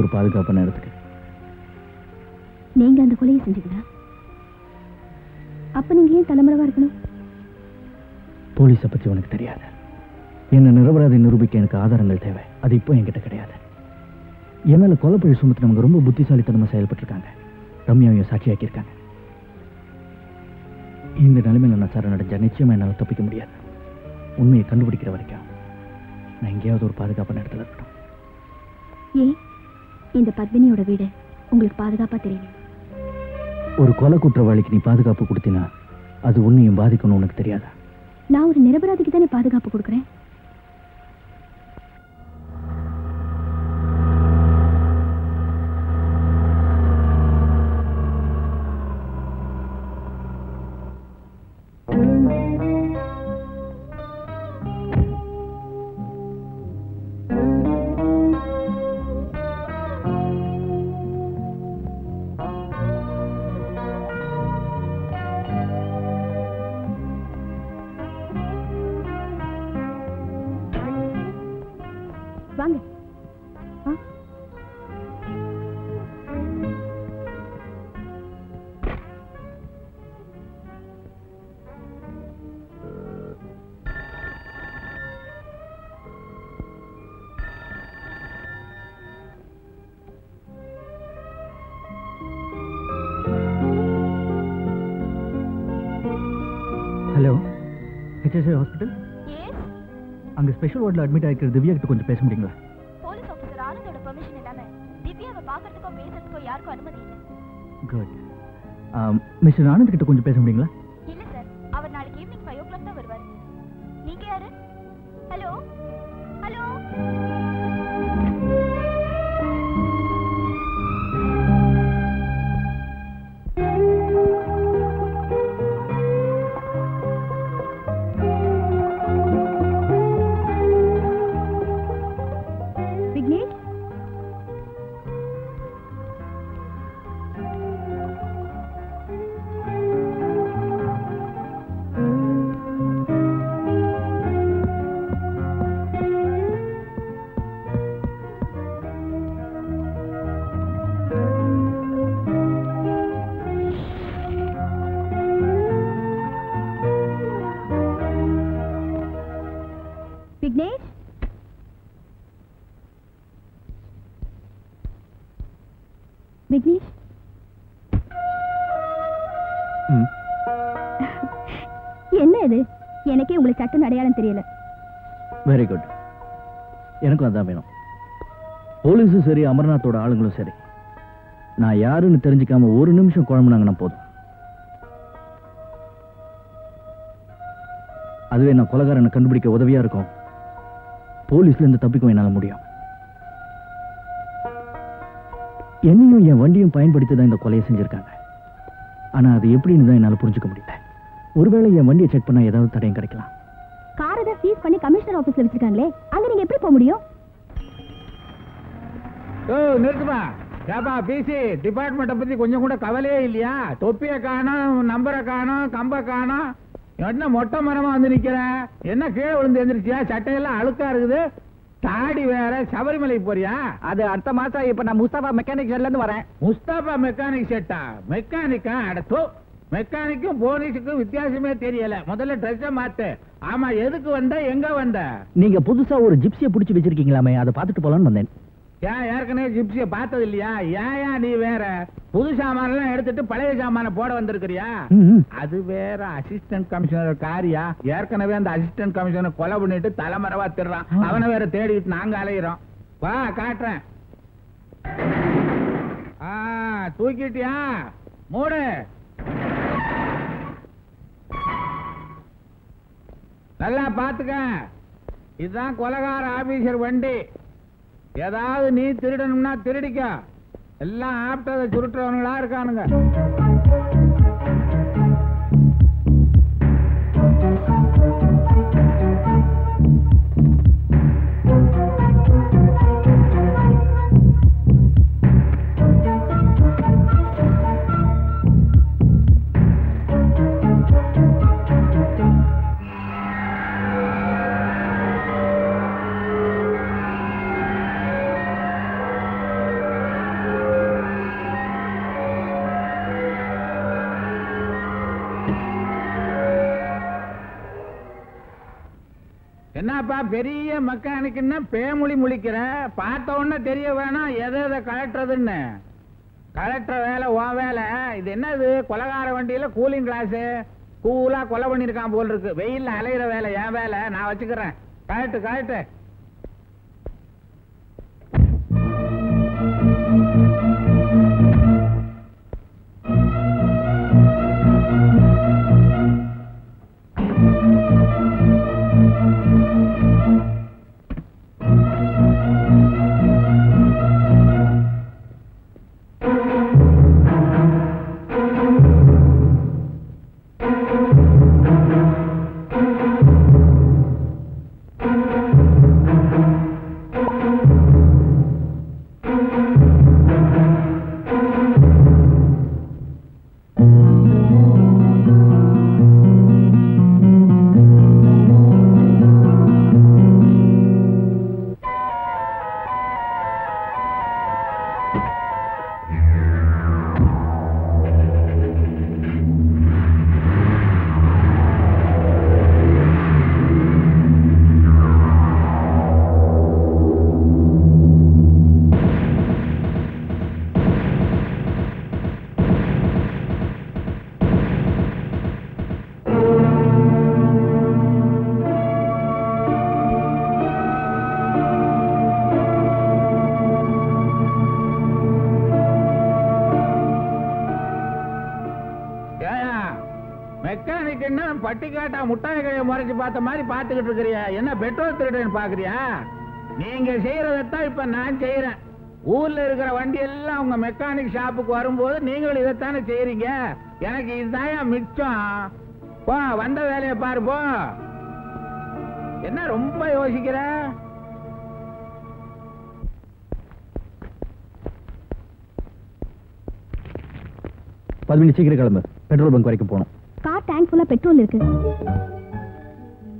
ஒரு பாதுகாப்பு நேரத்துக்கு நீங்க அந்த கொலையை செஞ்சீங்களா? அப்ப நீங்க ஏன் தலைமறைவா இருக்கணும்? போலீஸை பத்தி உனக்கு தெரியாது. என்ன நிரபராதி நிரூபிக்க எனக்கு ஆதாரங்கள் தேவை. அது இப்போ என்கிட்ட கிடையாது. என்னால கொலைப்பழி சுமத்தினவங்க ரொம்ப புத்திசாலித்தனமா செயல்பட்டுருக்காங்க. ரம்யாவையும் சாட்சியாக்கி இருக்காங்க. இந்த நிலைமையில நான் சரணடைஞ்சா நிச்சயமா என்னால் தப்பிக்க முடியாது. உண்மையை கண்டுபிடிக்கிற வரைக்கும் நான் எங்கேயாவது ஒரு பாதுகாப்பான இடத்துல இருக்கணும். ஏன் இந்த பத்மினியோட வீடு உங்களுக்கு பாதுகாப்பா தெரியும்? ஒரு கொலை குற்றவாளிக்கு நீ பாதுகாப்பு கொடுத்தினா அது உன்னையும் பாதிக்கணும். உனக்கு தெரியாதா? நான் ஒரு நிரபராதிக்கு தானே பாதுகாப்பு கொடுக்குறேன். ஹாஸ்பிடல் அங்க ஸ்பெஷல் வார்டில் அட்மிட் ஆகிக்கிற திவ்யா கிட்ட கொஞ்சம் பேச முடியுங்களா? போலீஸ் ஆபீசர் ஆனந்தோட பெர்மிஷன் இல்லாம திவ்யாவை பார்க்கிறதுக்கோ பேசுறதுக்கோ யாருக்கும் அனுமதி இல்லை. குட். மிஸ்டர் ஆனந்த் கிட்ட கொஞ்சம் பேச முடியுங்களா? இல்ல சார், அவர் நாளைக்கு ஈவினிங் ஃபைவ் ஓ கிளாக் தான் வருவார். நீங்க யாரு? ஹலோ ஹலோ விக்னேஷ், என்ன இது? எனக்கே உங்களுக்கு சட்டம் அடையாளம் தெரியல. Very good. எனக்கும் அதான் வேணும். போலீஸும் சரி, அமர்நாத்தோட ஆளுங்களும் சரி, நான் யாருன்னு தெரிஞ்சுக்காம ஒரு நிமிஷம் குழம்புனாங்கன்னா போதும். அதுவே நான் கொலைகாரனை கண்டுபிடிக்க உதவியா இருக்கும். போலீஸ்ல இருந்து தப்பிக்கும் என்னால முடியும். என்னையும் என் வண்டியும் பயன்படுத்தி தான் இந்த கொலையை செஞ்சிருக்காங்க. ஆனா அது எப்படின்னு தான் என்னால புரிஞ்சுக்க முடியல. ஒருவேளை என் வண்டியை செக் பண்ணா ஏதாவது தடையும் கிடைக்கலாம். காரதே சீஸ் பண்ணி கமிஷனர் ஆபீஸ்ல வச்சிருக்காங்களே, அங்க நீங்க எப்படி போக முடியும்? ஓ நிறுத்துமா ஏப்பா பிசி டிபார்ட்மெண்ட்டை பற்றி கொஞ்சம் கூட கவலையே இல்லையா? தொப்பியை காணும், நம்பரை காணும், கம்பை காணும், என்ன மொட்டை மரமாக வந்து நிற்கிறேன்? என்ன கீழே விழுந்து எழுந்திரிச்சியா? சட்டையெல்லாம் அழுக்காக இருக்குது, தாடி வேற. சபரிமலைக்கு போறியா? அது அடுத்த மாதம். இப்போ நான் முஸ்தாபா மெக்கானிக் ஷெட்லேருந்து வரேன். முஸ்தாபா மெக்கானிக் ஷெட்டா? மெக்கானிக்கா? அடுத்து மெக்கானிக்கும் போலீஸுக்கும் வித்தியாசமே தெரியல. முதல்ல ட்ரெஸ்ஸை மாத்து. ஆமா, எதுக்கு வந்த, எங்க வந்த? நீங்க புதுசா ஒரு ஜிப்சியை பிடிச்சி வச்சிருக்கீங்களாமே, அதை பார்த்துட்டு போலான்னு வந்தேன். ஏன் ஏற்கனவே ஜிப்சியை பார்த்தது இல்லையா? ஏன் நீ வேற புது சாமான எல்லாம் எடுத்துட்டு பழைய சாமான போட வந்திருக்கிறியா? அது வேற அசிஸ்டன்ட் கமிஷனர் காரியா? ஏற்கனவே அந்த அசிஸ்டன்ட் கமிஷனர் கொலை பண்ணிட்டு தலைமறைவா திருறான். அவனை வேற தேடிட்டு நாங்க அலையிறோம். வா காட்டுறேன். ஆ தூக்கிட்டியா? மூடு. நல்லா பாத்துக்க, இதுதான் கொலைகார ஆபீசர் வண்டி. ஏதாவது நீ திருடணும்னா திருடிக்க, எல்லாம் ஆப்டதை சுருட்டுறவங்களா இருக்கானுங்க. என்னப்பா பெரிய மெக்கானிக்குன்னா பேமொழி முழிக்கிற? பார்த்த உடனே தெரிய வேணாம் எதை எதை கலட்டுறதுன்னு. கலட்டுற வேலை ஓ வேலை. இது என்னது கொலகார வண்டியில் கூலிங் கிளாஸு? கூலாக கொலை பண்ணியிருக்கான் போல் இருக்கு. வெயிலில் அலையிற வேலை என் வேலை, நான் வச்சுக்கிறேன். கலட்டு கலட்டு. பட்டிக்காட்டா முட்டாய் கழிய முறைச்சு பார்த்த மாதிரி பார்த்துக்கிட்டு இருக்கிறியா? என்ன பெட்ரோல் திருடன்னு பாக்குறியா? நீங்க செய்யறதைத்தான் இப்ப நான் செய்யறேன். ஊர்ல இருக்கிற வண்டி எல்லாம் உங்க மெக்கானிக் ஷாப்புக்கு வரும்போது நீங்களும் இதைத்தானே செய்யறீங்க. எனக்கு இதுதான் மிச்சம். போ, வந்த வேலையை பாரு போ. என்ன ரொம்ப யோசிக்கிற? பத்மினி சீக்கிரம் கிளம்பு, பெட்ரோல் பங்க் வரைக்கும் போனோம். கார் டேங்க் ஃபுல்லா பெட்ரோல் இருக்கு.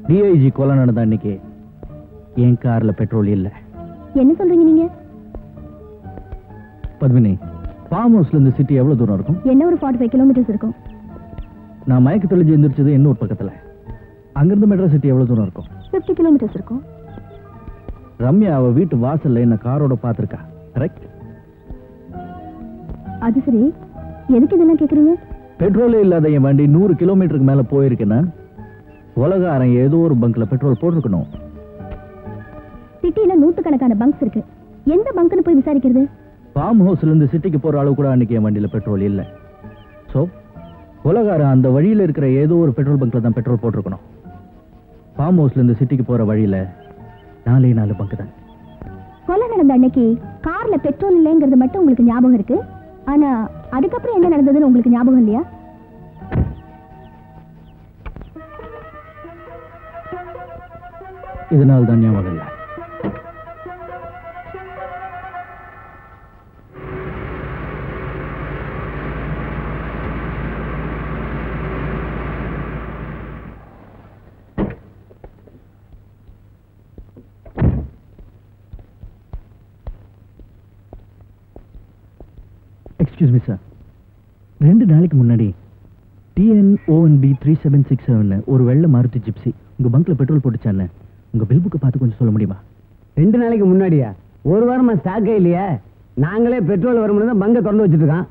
டிஐஜி கொலை நடந்த அன்னைக்கு என் கார்ல பெட்ரோல் இல்ல. என்ன சொல்றீங்க நீங்க? பத்மினி, ஃபார்ம் ஹவுஸ்ல இருந்து சிட்டி எவ்வளவு தூரம் இருக்கும்? என்ன ஒரு நாற்பத்தைந்து கிலோமீட்டர்ஸ் இருக்கும். நான் மயக்க தெளிஞ்சு எந்திரிச்சது என்ன ஒரு பக்கத்துல. அங்கிருந்து மெட்ரா சிட்டி எவ்வளவு தூரம் இருக்கும்? ஐம்பது கிலோமீட்டர்ஸ் இருக்கும். ரம்யா அவ வீட்டு வாசல்ல என்ன காரோட பாத்திருக்கா, கரெக்ட்? அது சரி, எதுக்கு இதெல்லாம் கேக்குறீங்க? பெட்ரோலே இல்லாத என் வண்டி நூறு கிலோமீட்டருக்கு மேல போயிருக்கேன்னா உலகாரம் ஏதோ ஒரு பங்க்ல பெட்ரோல் போட்டுக்கணும். சிட்டியில நூற்றுக்கணக்கான பங்க்ஸ் இருக்கு, எந்த பங்க்னு போய் விசாரிக்கிறது? ஃபார்ம் ஹவுஸ்ல இருந்து சிட்டிக்கு போற அளவு கூட அன்னைக்கு என் வண்டியில பெட்ரோல் இல்லை. ஸோ உலகாரம் அந்த வழியில இருக்கிற ஏதோ ஒரு பெட்ரோல் பங்க்ல தான் பெட்ரோல் போட்டிருக்கணும். ஃபார்ம் ஹவுஸ்ல இருந்து சிட்டிக்கு போற வழியில நாலே நாலு பங்க் தான். கொலை நடந்த அன்னைக்கு கார்ல பெட்ரோல் இல்லைங்கிறது மட்டும் உங்களுக்கு ஞாபகம் இருக்கு. ஆனா அதுக்கப்புறம் என்ன நடந்ததுன்னு உங்களுக்கு ஞாபகம் இல்லையா? இதனால் தான் ஞாபகம் இல்லை. எக்ஸ்கியூஸ் மீ சார், ரெண்டு நாளைக்கு முன்னாடி TNONB three seven six seven ஒரு வெள்ளை மாருதி ஜிப்சி உங்கள் பங்கில் பெட்ரோல் போட்டுச்சானே, உங்கள் பில் புக்கை பார்த்து கொஞ்சம் சொல்ல முடியுமா? ரெண்டு நாளைக்கு முன்னாடியா? ஒரு வாரமா ஸ்டாக்கே இல்லையா? நாங்களே பெட்ரோல் வர முடியாது, பங்கை திறந்து வச்சுருக்கான்.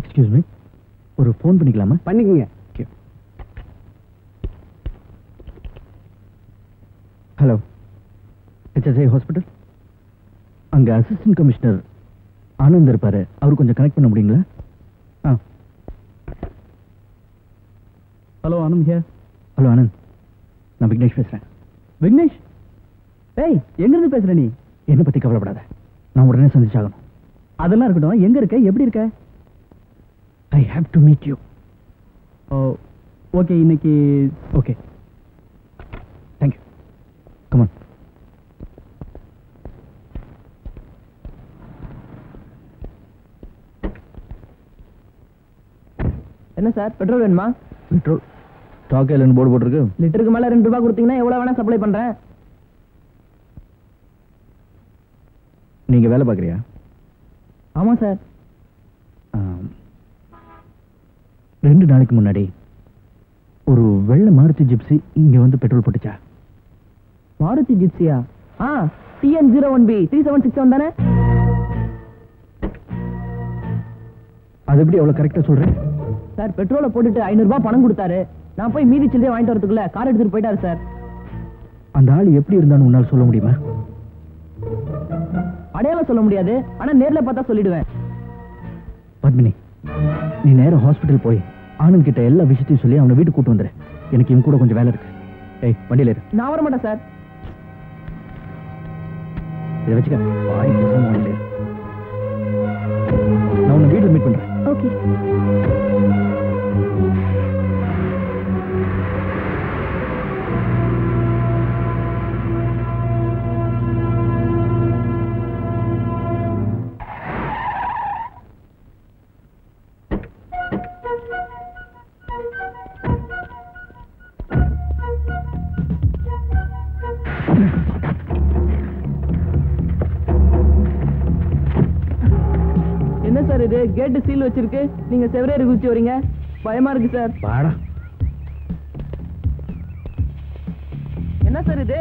எக்ஸ்கியூஸ் மீ, ஒரு ஃபோன் பண்ணிக்கலாமா? பண்ணிக்கோங்க. ஹலோ, ஹெச்எஸ்ஐ ஹாஸ்பிட்டல், அங்கே அசிஸ்டன்ட் கமிஷனர் ஆனந்த் இருப்பார், அவர் கொஞ்சம் கனெக்ட் பண்ண முடியுங்களா? ஆ, hello Anand here. Hello Anand, நான் விக்னேஷ் பேசுகிறேன். விக்னேஷ், ஏய் எங்கேருந்து பேசுகிற நீ? என்னை பற்றி கவலைப்படாத, நான் உடனே சந்திச்சாகணும். அதெல்லாம் இருக்கட்டும், எங்கே இருக்க, எப்படி இருக்க? I have to meet you. Oh okay, இன்னைக்கு ஓகே, தேங்க்யூ. கமான். என்ன சார், பெட்ரோல் வேணுமா? பெட்ரோல் ஸ்டாக் இல்லைன்னு போர்டு போட்டிருக்கு. லிட்டருக்கு மேலே ரெண்டு ரூபாய் கொடுத்தீங்கன்னா எவ்வளோ வேணால் சப்ளை பண்ணுறேன். நீங்கள் வேலை பார்க்குறியா? ஆமாம் சார். ரெண்டு நாளைக்கு முன்னாடி ஒரு வெள்ளை மாருதி ஜிப்சி இங்கே வந்து பெட்ரோல் போட்டுச்சா? மாருதி ஜிப்சியா? ஆ, TN zero one B three seven six seven தானே? அது எப்படி எவ்வளோ கரெக்டாக சொல்கிறேன்? சார், பெட்ரோலை போட்டுட்டு ஐநூறு ரூபாய் பணம் கொடுத்தாரு, நான் போய் மீதி சில்லறையை வாங்கிட்டு வரதுக்குள்ள கார் எடுத்துட்டு போயிட்டாரு சார். அந்த ஆள் எப்படி இருந்தான்னு உன்னால் சொல்ல முடியுமா? அடையாளம் சொல்ல முடியாது, ஆனா நேர்ல பார்த்தா சொல்லிடுவேன். பத்மினி, நீ நேர ஹாஸ்பிட்டல் போய் ஆனந்த் கிட்ட எல்லா விஷயத்தையும் சொல்லி அவனை வீட்டுக்கு கூட்டு வந்துரு. எனக்கு இவன் கூட கொஞ்சம் வேலை இருக்கு. ஏய் வண்டியில இரு. நான் வர மாட்டேன் சார். இதை வச்சுக்க, நான் உன்னை வீட்டில் மீட் பண்றேன். ஓகே. கேட் சீல் வச்சிருக்கு, நீங்க செவரேறு குச்சி வரீங்க, பயமா இருக்கு சார். பாடா, என்ன சார் இது,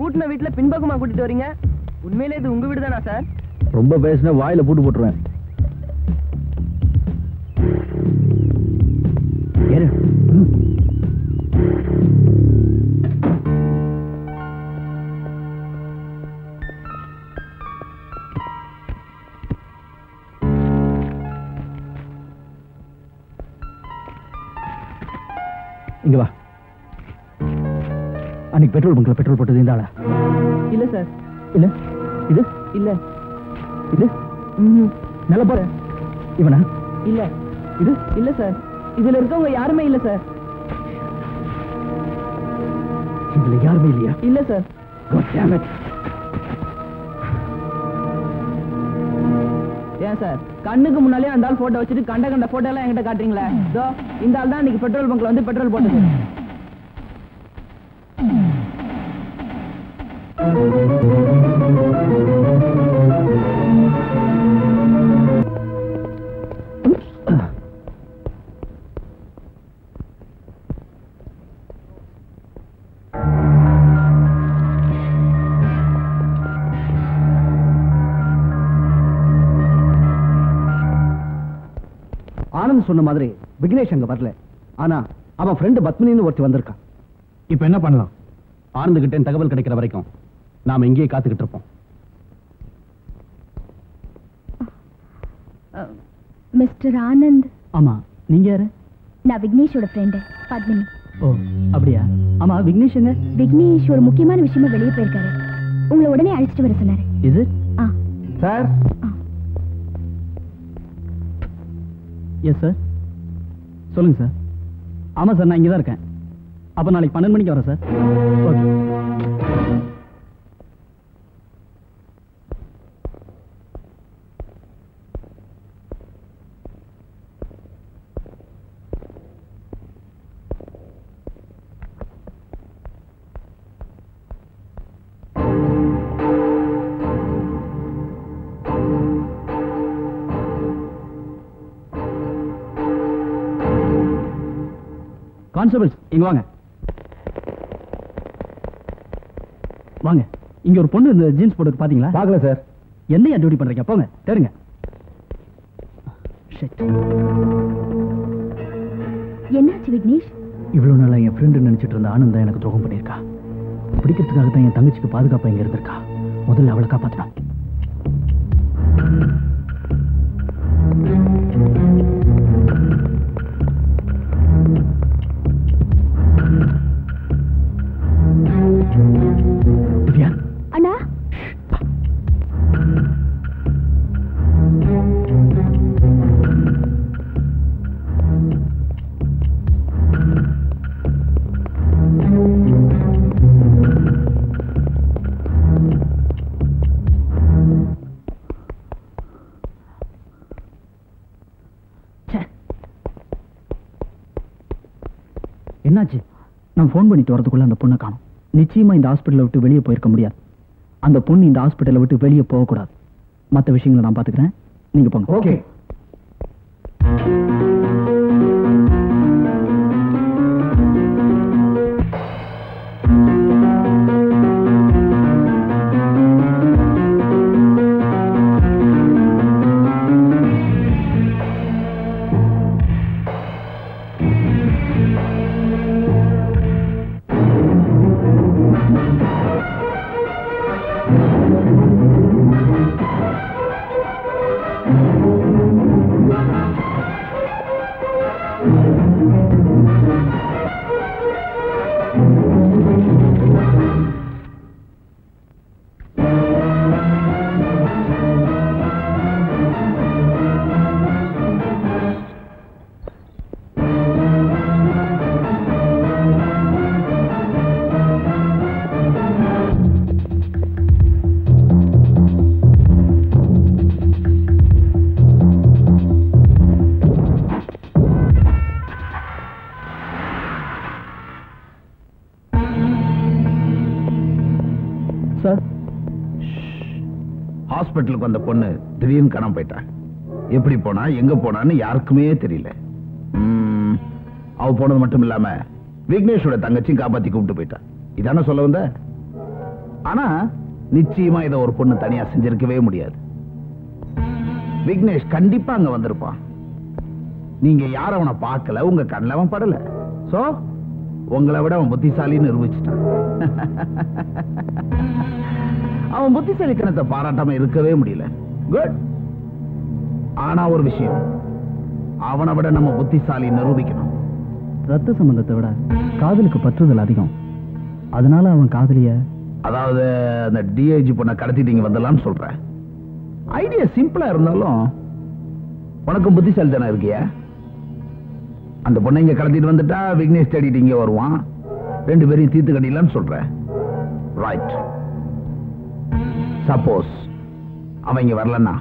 பூட்டின வீட்ல பின்பக்கமா கூட்டிட்டு வரீங்க? உண்மையிலே இது உங்க வீடு தானா சார்? ரொம்ப பேசினா வாயில பூட்டு போட்டுருவேன். அன்னைக்கு பெட்ரோல் பங்க்ல பெட்ரோல் போட்டது இந்த ஆளா? இல்ல சார். இல்ல இது இல்ல இது நல்ல பாரு இவனா? இல்ல இது இல்ல சார். இதுல இருக்கவங்க யாருமே இல்ல சார். இதுல யாருமே இல்லையா? இல்ல சார். ஏன் சார் கண்ணுக்கு முன்னாலே அந்த ஆள் போட்டோ வச்சுட்டு கண்ட கண்ட போட்டோ எல்லாம் என்கிட்ட காட்டுறீங்களா? இந்த ஆள் தான் அன்னைக்கு பெட்ரோல் பங்க்ல வந்து பெட்ரோல் போட்டது. ஆனந்த் சொன்ன மாதிரி விக்னேஷ் அங்க வரல, ஆனா அவன் ஃப்ரெண்ட் பத்மினின்னு ஒருத்தி வந்திருக்கான். இப்ப என்ன பண்ணலாம்? ஆனந்த் கிட்ட தகவல் கிடைக்கிற வரைக்கும் நாம இங்கேயே காத்துக்கிட்டு இருப்போம். மிஸ்டர் ஆனந்த். ஆமா, நீங்க யாரு? நான் விக்னேஷோட ஃப்ரெண்ட் பத்மினி. ஓ அப்படியா? ஆமா, விக்னேஷ் எங்க? விக்னேஷ் ஒரு முக்கியமான விஷயமா வெளியே போயிருக்காரு, உங்களை உடனே அழைச்சிட்டு வர சொன்னாரு. இது சார்? எஸ் சார், சொல்லுங்க சார். ஆமா சார், நான் இங்கதான் இருக்கேன். அப்போ நாளைக்கு பன்னெண்டு மணிக்கு வரேன் சார். ஓகே. கான்ஸ்டபிள்ஸ் இங்க வாங்க வாங்க. இங்க ஒரு பொண்ணு இந்த ஜீன்ஸ் போட்டு பாத்தீங்களா? பாக்கல சார். என்னையா டியூட்டி பண்றீங்க? போங்க தேடுங்க. என்னாச்சு விக்னேஷ்? இவ்வளவு நாளா என் ஃப்ரெண்டு நினைச்சிட்டு இருந்த ஆனந்த் தான் எனக்கு துரோகம் பண்ணியிருக்கா. பிடிக்கிறதுக்காக தான் என் தங்கச்சிக்கு பாதுகாப்பா இங்க இருந்திருக்கா. முதல்ல அவளை காப்பாத்தணும். நான் ஃபோன் பண்ணிட்டு வரதுக்குள்ள அந்த பொண்ணை காணும். நிச்சயமா இந்த ஹாஸ்பிட்டலை விட்டு வெளியே போயிருக்க முடியாது. அந்த பொண்ணு இந்த ஹாஸ்பிட்டலை விட்டு வெளியே போகக்கூடாது. மற்ற விஷயங்களை நான் பாத்துக்கிறேன். நீங்க போங்க. ஓகே. ஹாஸ்பிட்டலுக்கு வந்த பொண்ணு திடீர்னு காணாம போயிட்டா. எப்படி போனா எங்க போனான்னு யாருக்குமே தெரியல. அவ போனது மட்டும் இல்லாம விக்னேஷோட தங்கச்சியும் காப்பாத்தி கூப்பிட்டு போயிட்டா. இதான சொல்ல வந்த? ஆனா நிச்சயமா இதை ஒரு பொண்ணு தனியா செஞ்சிருக்கவே முடியாது. விக்னேஷ் கண்டிப்பா அங்க வந்திருப்பான். நீங்க யார அவனை பார்க்கல, உங்க கண்ணில் அவன் படல. சோ உங்களை விட அவன் புத்திசாலின்னு நிரூபிச்சிட்டான். அவன் புத்திசாலித்தனத்தை பாராட்டாம இருக்கவே முடியல. குட். ஆனா ஒரு விஷயம், அவனை விட நம்ம புத்திசாலி நிரூபிக்கணும். ரத்த சம்பந்தத்தை விட காதலுக்கு பற்றுதல் அதிகம். அதனால அவன் காதலிய, அதாவது அந்த டிஐஜி பொண்ணை கடத்திட்டீங்க வந்தலாம்னு சொல்ற ஐடியா சிம்பிளா இருந்தாலும் உனக்கும் புத்திசாலி தானே இருக்கியா. அந்த பொண்ணை இங்க கடத்திட்டு வந்துட்டா விக்னேஷ் தேடிட்டு இங்கே வருவான். ரெண்டு பேரையும் தீர்த்து கட்டிடலாம்னு சொல்ற. ரைட். சப்போஸ் அவன் இங்க வரலன்னா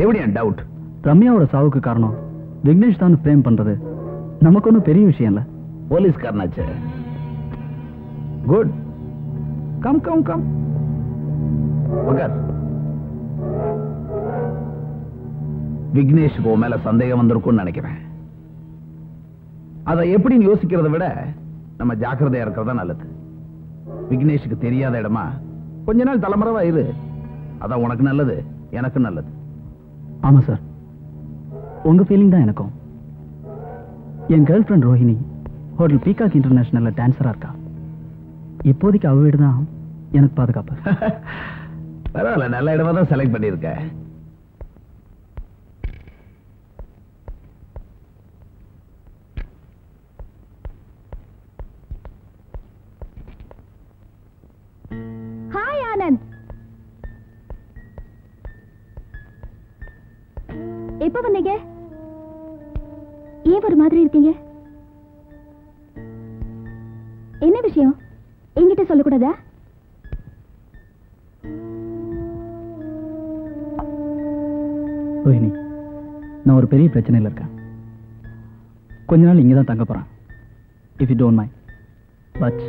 எப்படியா டவுட்? ரம்யாவோட சாவுக்கு காரணம் விக்னேஷ் தான் பிரேம் பண்றது. நமக்கு ஒன்றும் பெரிய விஷயம் இல்ல. போலீஸ் காரணாச்சு. குட். Come come come. விக்னேஷுக்கு உன் மேல சந்தேகம் வந்திருக்கும்னு நினைக்கிறேன். அதை எப்படின்னு யோசிக்கிறத விட நம்ம ஜாக்கிரதையா இருக்கிறதா நல்லது. விக்னேஷுக்கு தெரியாத இடமா கொஞ்ச நாள் தலைமறைவா இரு. அதான் உனக்கு நல்லது, எனக்கு நல்லது. ஆமா சார், உங்க ஃபீலிங் தான் எனக்கும். என் girl friend Rohini hotel peacock இன்டர்நேஷனல்ல டான்ஸரா இருக்கா. இப்போதைக்கு அவ வீடு தான் எனக்கு பாதுகாப்பு. பரவாயில்ல, நல்ல இடமா தான் செலக்ட் பண்ணிருக்க. ஹாய் ஆனந்த், எப்ப வந்தீங்க? ஏன் ஒரு மாதிரி இருக்கீங்க? விஷயம் என்கிட்ட சொல்லக்கூடாதா? ரோஹினி, நான் ஒரு பெரிய பிரச்சனையில் இருக்கேன். கொஞ்ச நாள் இங்கே தான் தங்க போகிறேன். If you don't mind. But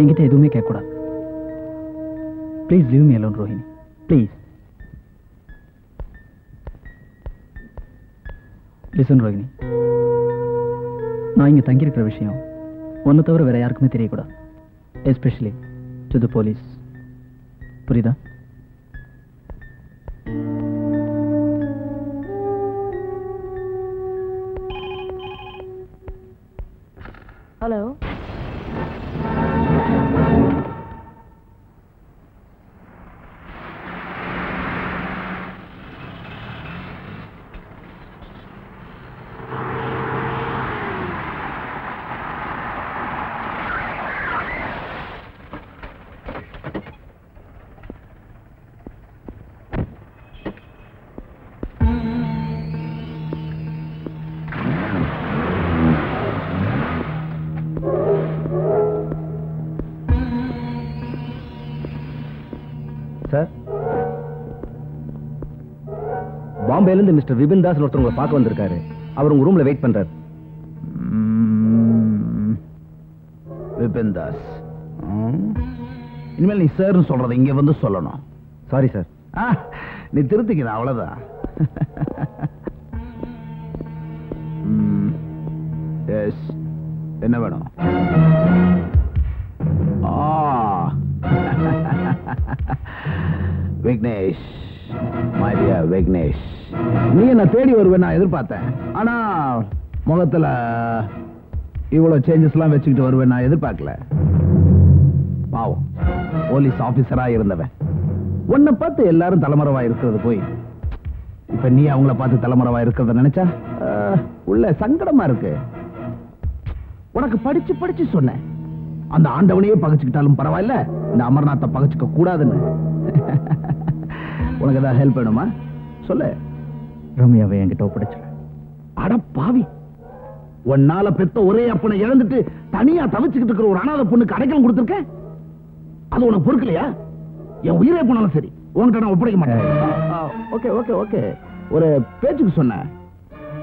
என்கிட்ட எதுவுமே கேட்கக்கூடாது. Please leave me alone Rohini, please. Listen Rohini, நான் இங்கே தங்கியிருக்கிற விஷயம் ஒன்று தவிர வேறு யாருக்குமே தெரியக்கூடாது. Especially to the police. புரியுதா? ஹலோ, பாம்பேலிருந்து மிஸ்டர் விபின் தாஸ் ஒருத்தர் உங்களை பார்க்க வந்திருக்காரு. அவர் உங்க ரூம்ல வெயிட் பண்றாரு. விபின் தாஸ், இனிமேல் நீ சார்னு சொல்றது இங்க வந்து சொல்லணும். Sorry sir. நீ திருத்திக்கிற, அவ்வளவுதான். எஸ், என்ன வேணும்? விக்னேஷ், my dear Vignesh, நீ என்ன தேடி வருவேன் நான் எதிர்பார்த்தேன். ஆனா முகத்துல இவ்வளவு சேஞ்சஸ் எல்லாம் வச்சுக்கிட்டு வருவேன் நான் எதிர்பார்க்கல. பாவம், போலீஸ் ஆபீசரா இருந்தவன் உன்னை பார்த்து எல்லாரும் தலைமறைவா இருக்கிறது போய், இப்ப நீ அவங்கள பார்த்து தலைமறைவா இருக்கிறத நினைச்சா உள்ள சங்கடமா இருக்கு. உனக்கு படிச்சு படிச்சு சொன்னேன், அந்த ஆண்டவனையே பகைச்சுக்கிட்டாலும் பரவாயில்ல, இந்த அமர்நாத்தை பகைச்சுக்க கூடாதுன்னு. உனக்கு ஏதாவது ஹெல்ப் வேணுமா சொல்லு. ரம்யாவை என்கிட்ட ஒப்படைச்சல. அட பாவி, உன்னால பெத்த ஒரே அப்பனை இழந்துட்டு தனியா தவிச்சுக்கிட்டு இருக்கிற ஒரு அனாதை பொண்ணுக்கு அடைக்கலம் கொடுத்துருக்க, அது உனக்கு பொறுக்கலையா? என் உயிரே போனாலும் சரி, உன்கிட்ட நான் ஒப்படைக்க மாட்டேன். ஓகே ஓகே ஓகே, ஒரு பேச்சுக்கு சொன்ன,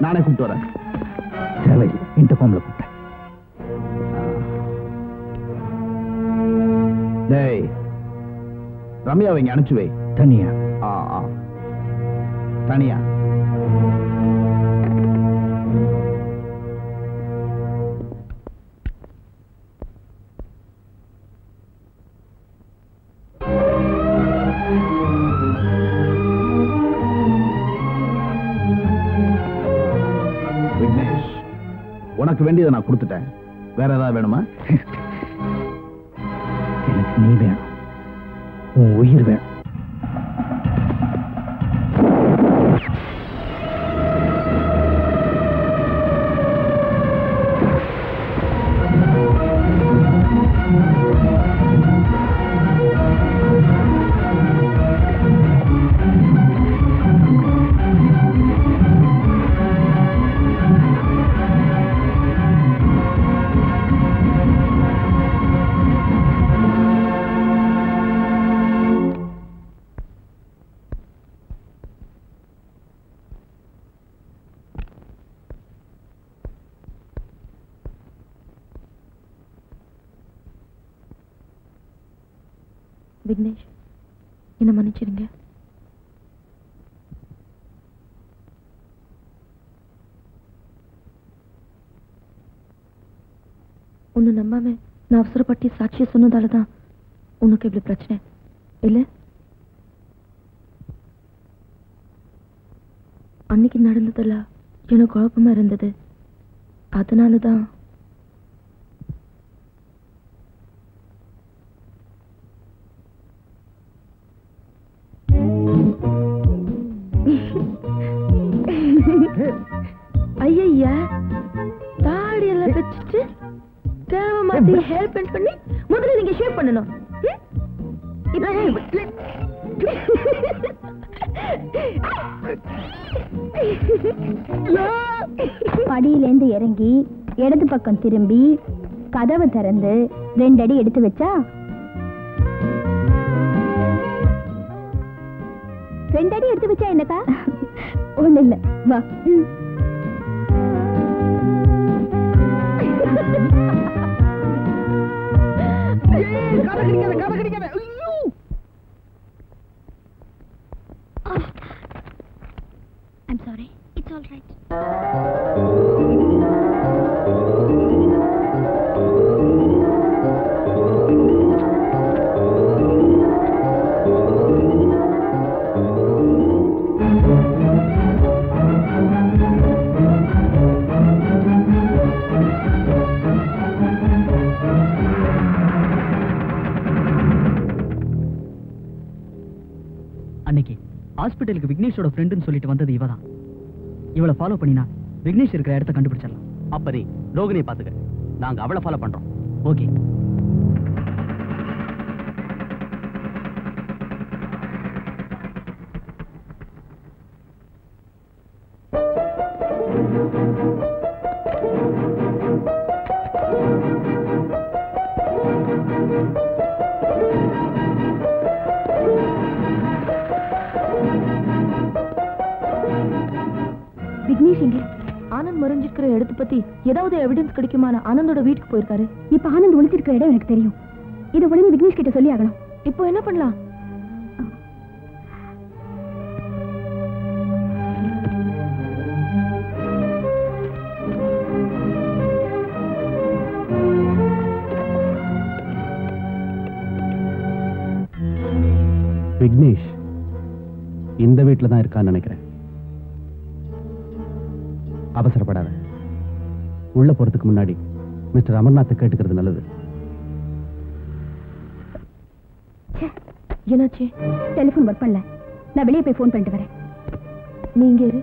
நானே கூப்பிட்டு வரேன். இன்டர்காம்ல கூப்பிட்டேன். டேய், ரம்யாவை இங்க அனுப்பிச்சு வை. தனியா? ஆ, தனியா. விக்னேஷ், உனக்கு வேண்டியதை நான் கொடுத்துட்டேன். வேற ஏதாவது வேணுமா? எனக்கு நீ வேணும், உன் உயிர் வேணும். விக்னேஷ், என்ன மன்னிச்சிருங்க. உன்னை நம்பாம நான் அவசரப்பட்டு சாட்சியை சொன்னதால தான் உனக்கு இவ்வளவு பிரச்சனை இல்ல. அன்னைக்கு நடந்ததெல்லாம் எனக்கு குழப்பமா இருந்தது, அதனாலதான். ஐயா, தாடி எல்லாம் வெச்சிட்டு தேவ மாதிரி ஹேர் பெயிண்ட் பண்ணி முதல்ல நீங்க ஷேவ் பண்ணணும். படியில இருந்து இறங்கி இடது பக்கம் திரும்பி கதவை திறந்து ரெண்டு அடி எடுத்து வச்சா ரெண்டு அடி எடுத்து வச்சா என்னக்கா ஒண்ணு இல்ல வா. I'm sorry, it's all right. அன்னைக்கு ஹாஸ்பிட்டலுக்கு விக்னேஷோட ஃப்ரெண்டுன்னு சொல்லிட்டு வந்தது இவ தான். இவளை ஃபாலோ பண்ணினா விக்னேஷ் இருக்கிற இடத்தை கண்டுபிடிச்சிடலாம். அப்பதே ரோகிணியை பார்த்துக்க, நாங்கள் அவளை ஃபாலோ பண்ணுறோம். ஓகே ஏதாவது எவிடன்ஸ் கிடைக்குமான ஆனந்தோட வீட்டுக்கு போயிருக்காரு. இப்ப ஆனந்த் ஒளிச்சிருக்கிற இடம் எனக்கு தெரியும். இதை உடனே விக்னேஷ் கிட்ட சொல்லி ஆகணும். இப்போ என்ன பண்ணலாம்? விக்னேஷ் இந்த வீட்டில தான் இருக்கான்னு நினைக்கிறேன். அவசரப்படாத. உள்ள போறதுக்கு முன்னாடி மிஸ்டர் அமர்நாத் கேட்டுக்கிறது நல்லது. என்னாச்சு? டெலிபோன் ஒர்க் பண்ணல. நான் வெளியே போய் போன் பண்ணிட்டு வரேன். நீங்க இரு.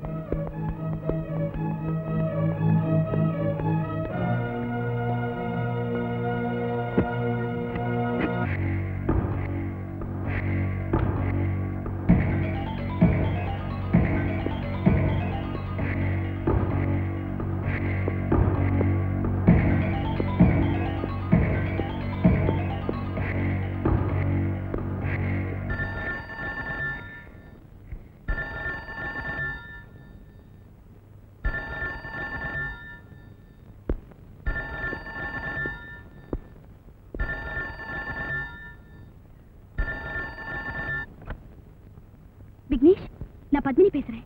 பத்மினி பேசுறேன்.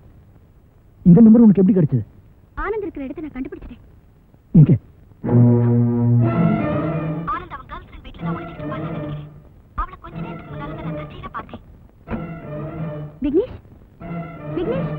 இந்த நம்பர் உங்களுக்கு எப்படி கிடைச்சது? ஆனந்த் இருக்கிற இடத்தை நான் கண்டுபிடிச்சிட்டேன். இங்க ஆனந்த் அவன் கேர்ள் ஃப்ரெண்ட் வீட்டுல ஒளிஞ்சிட்டு பாத்துட்டு நிக்கிறேன். அவளை கொஞ்ச நேரத்துக்கு முன்னால நான் தச்சியில பார்த்தேன். விக்னேஷ் விக்னேஷ்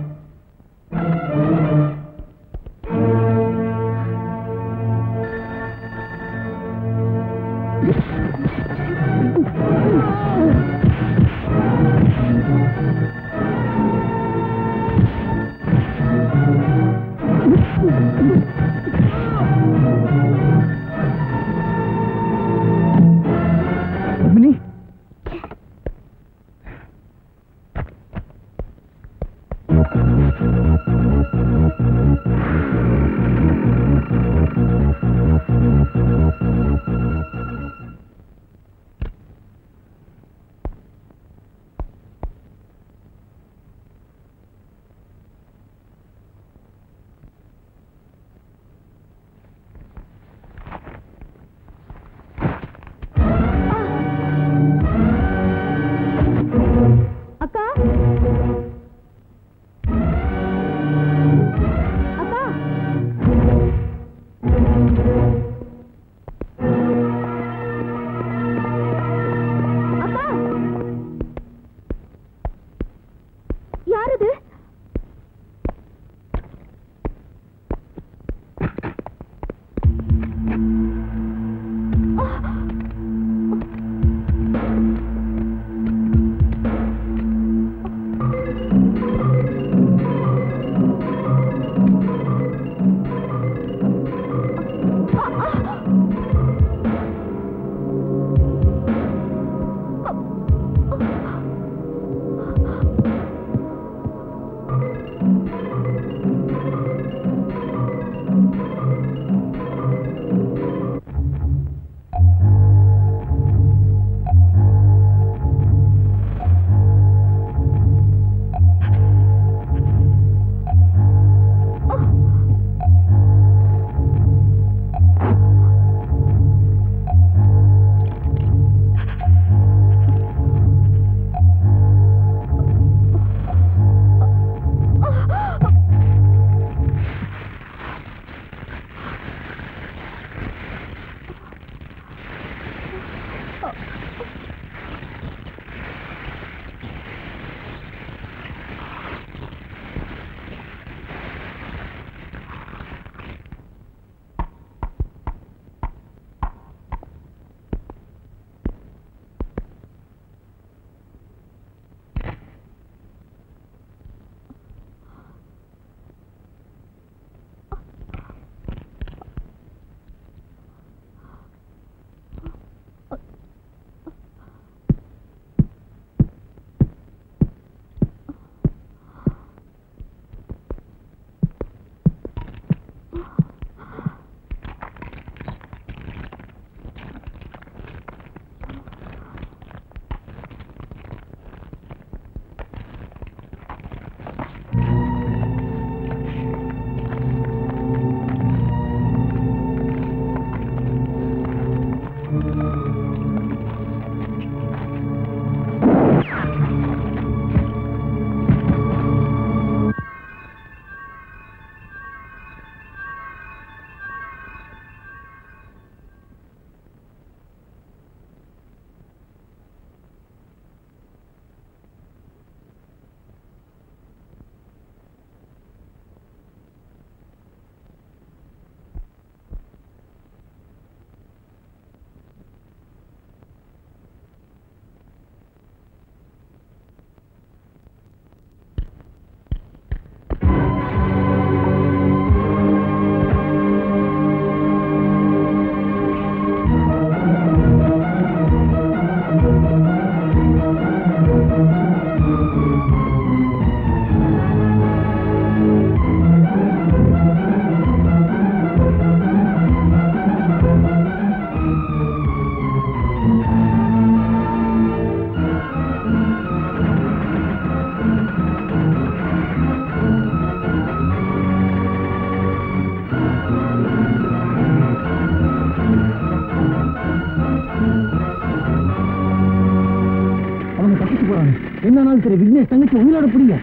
திரு விக்னேஷ் தங்கச்சி உங்களோட புரியுங்க.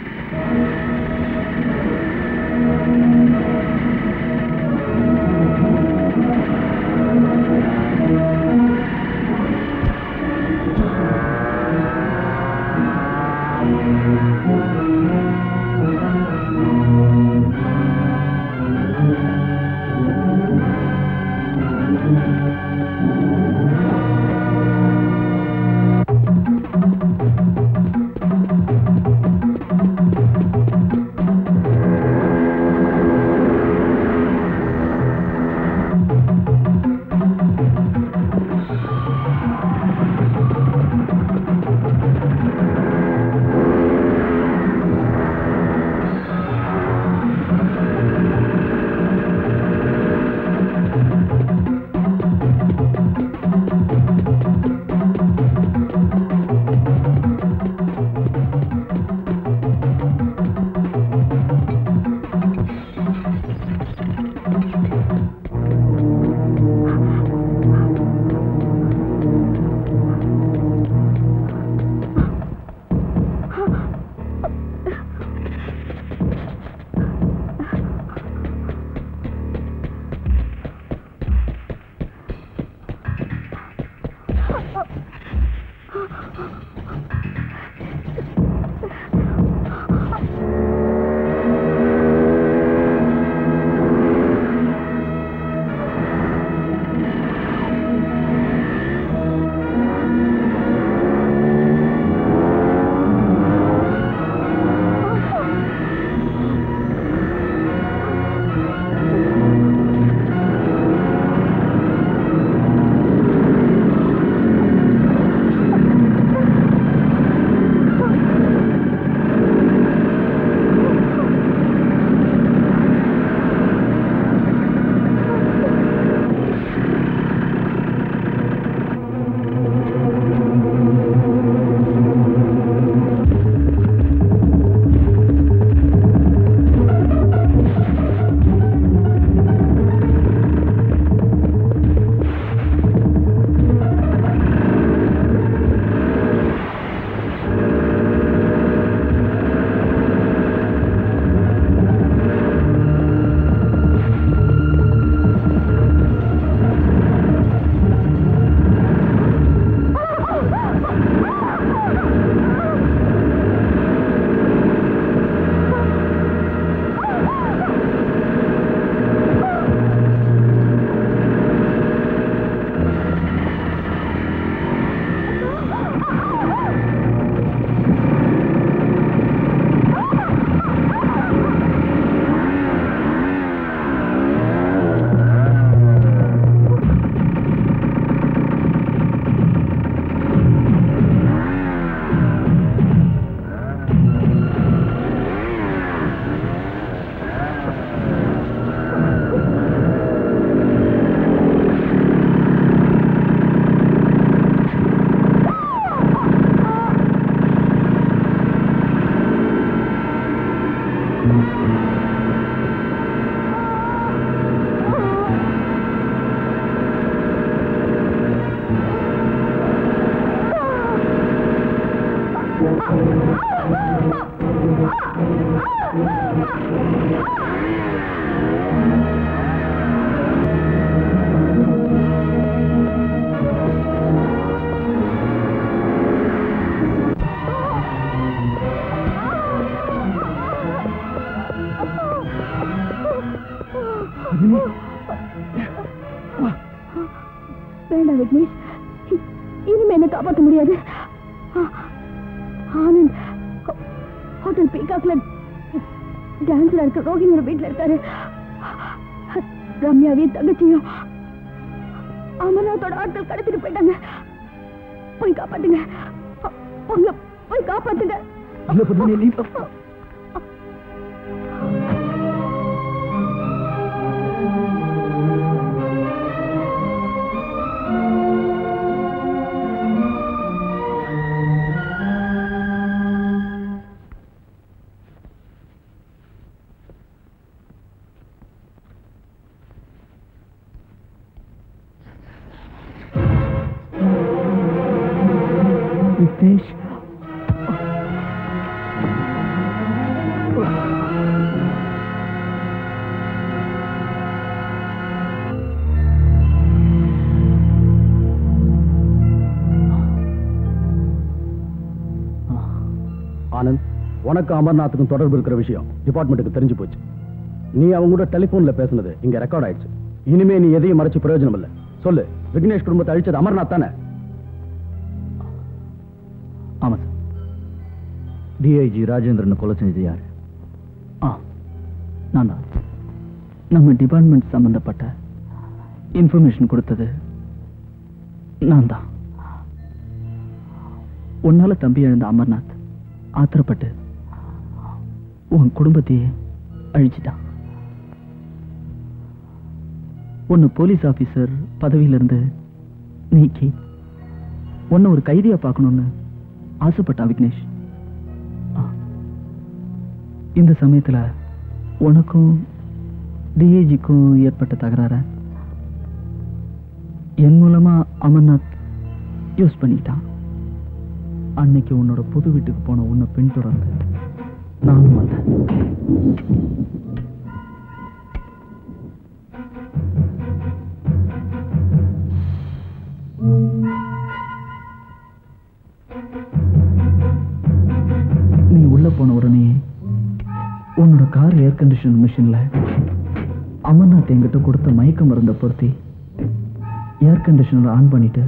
வேண்டாம் விக்னேஷ், இனிமே என்ன காப்பாற்ற முடியாது. ஆனந்த் ஹோட்டல் பீகாக்ல டான்ஸ்ல இருக்க ரோஹிணியோட வீட்டில் இருக்காரு. ரம்யாவையும் தங்கச்சியும் அமர்நாத்தோட ஆட்கள் கடத்திட்டு போயிட்டாங்க. போய் காப்பாத்துங்க, போய் காப்பாத்துங்க. உனக்கு அமர்நாத்துக்கும் தொடர்பு இருக்கிற விஷயம் டிபார்ட்மெண்ட்டுக்கு தெரிஞ்சு போச்சு. நீ அவங்க கூட டெலிபோன்ல பேசுனது இங்க ரெக்கார்ட் ஆயிடுச்சு. இனிமே நீ எதையும் மறைச்சு பிரயோஜனம் இல்லை. சொல்லு, விக்னேஷ் குடும்பத்தை அழிச்சது அமர்நாத் தானே? ஆமா சார். டிஐஜி ராஜேந்திரன் கொலை செஞ்சது யாரு? ஆ, நான் தான். நம்ம டிபார்ட்மெண்ட் சம்பந்தப்பட்ட இன்ஃபர்மேஷன் கொடுத்தது நான் தான். உன்னால தம்பி எழுந்த அமர்நாத் ஆத்திரப்பட்டு உன் குடும்பத்தையே அழிச்சிட்டான். உன்னை போலீஸ் ஆபீசர் பதவியிலிருந்து நீக்கி உன்னை ஒரு கைதியா பார்க்கணும்னு ஆசைப்பட்டான் விக்னேஷ். இந்த சமயத்துல உனக்கும் டிஏஜிக்கும் ஏற்பட்ட தகராற என் மூலமா அமர்நாத் யூஸ் பண்ணிட்டான். அன்னைக்கு உன்னோட புது வீட்டுக்கு போன உன்னை பின்தொடர்ந்து நானும் வந்தேன். நீ உள்ள போன உடனே உன்னோட கார் ஏர் கண்டிஷன் மிஷின்ல அமர்நாத் என்கிட்ட கொடுத்த மயக்க மருந்தை பொருத்தி ஏர் கண்டிஷனர் ஆன் பண்ணிட்டு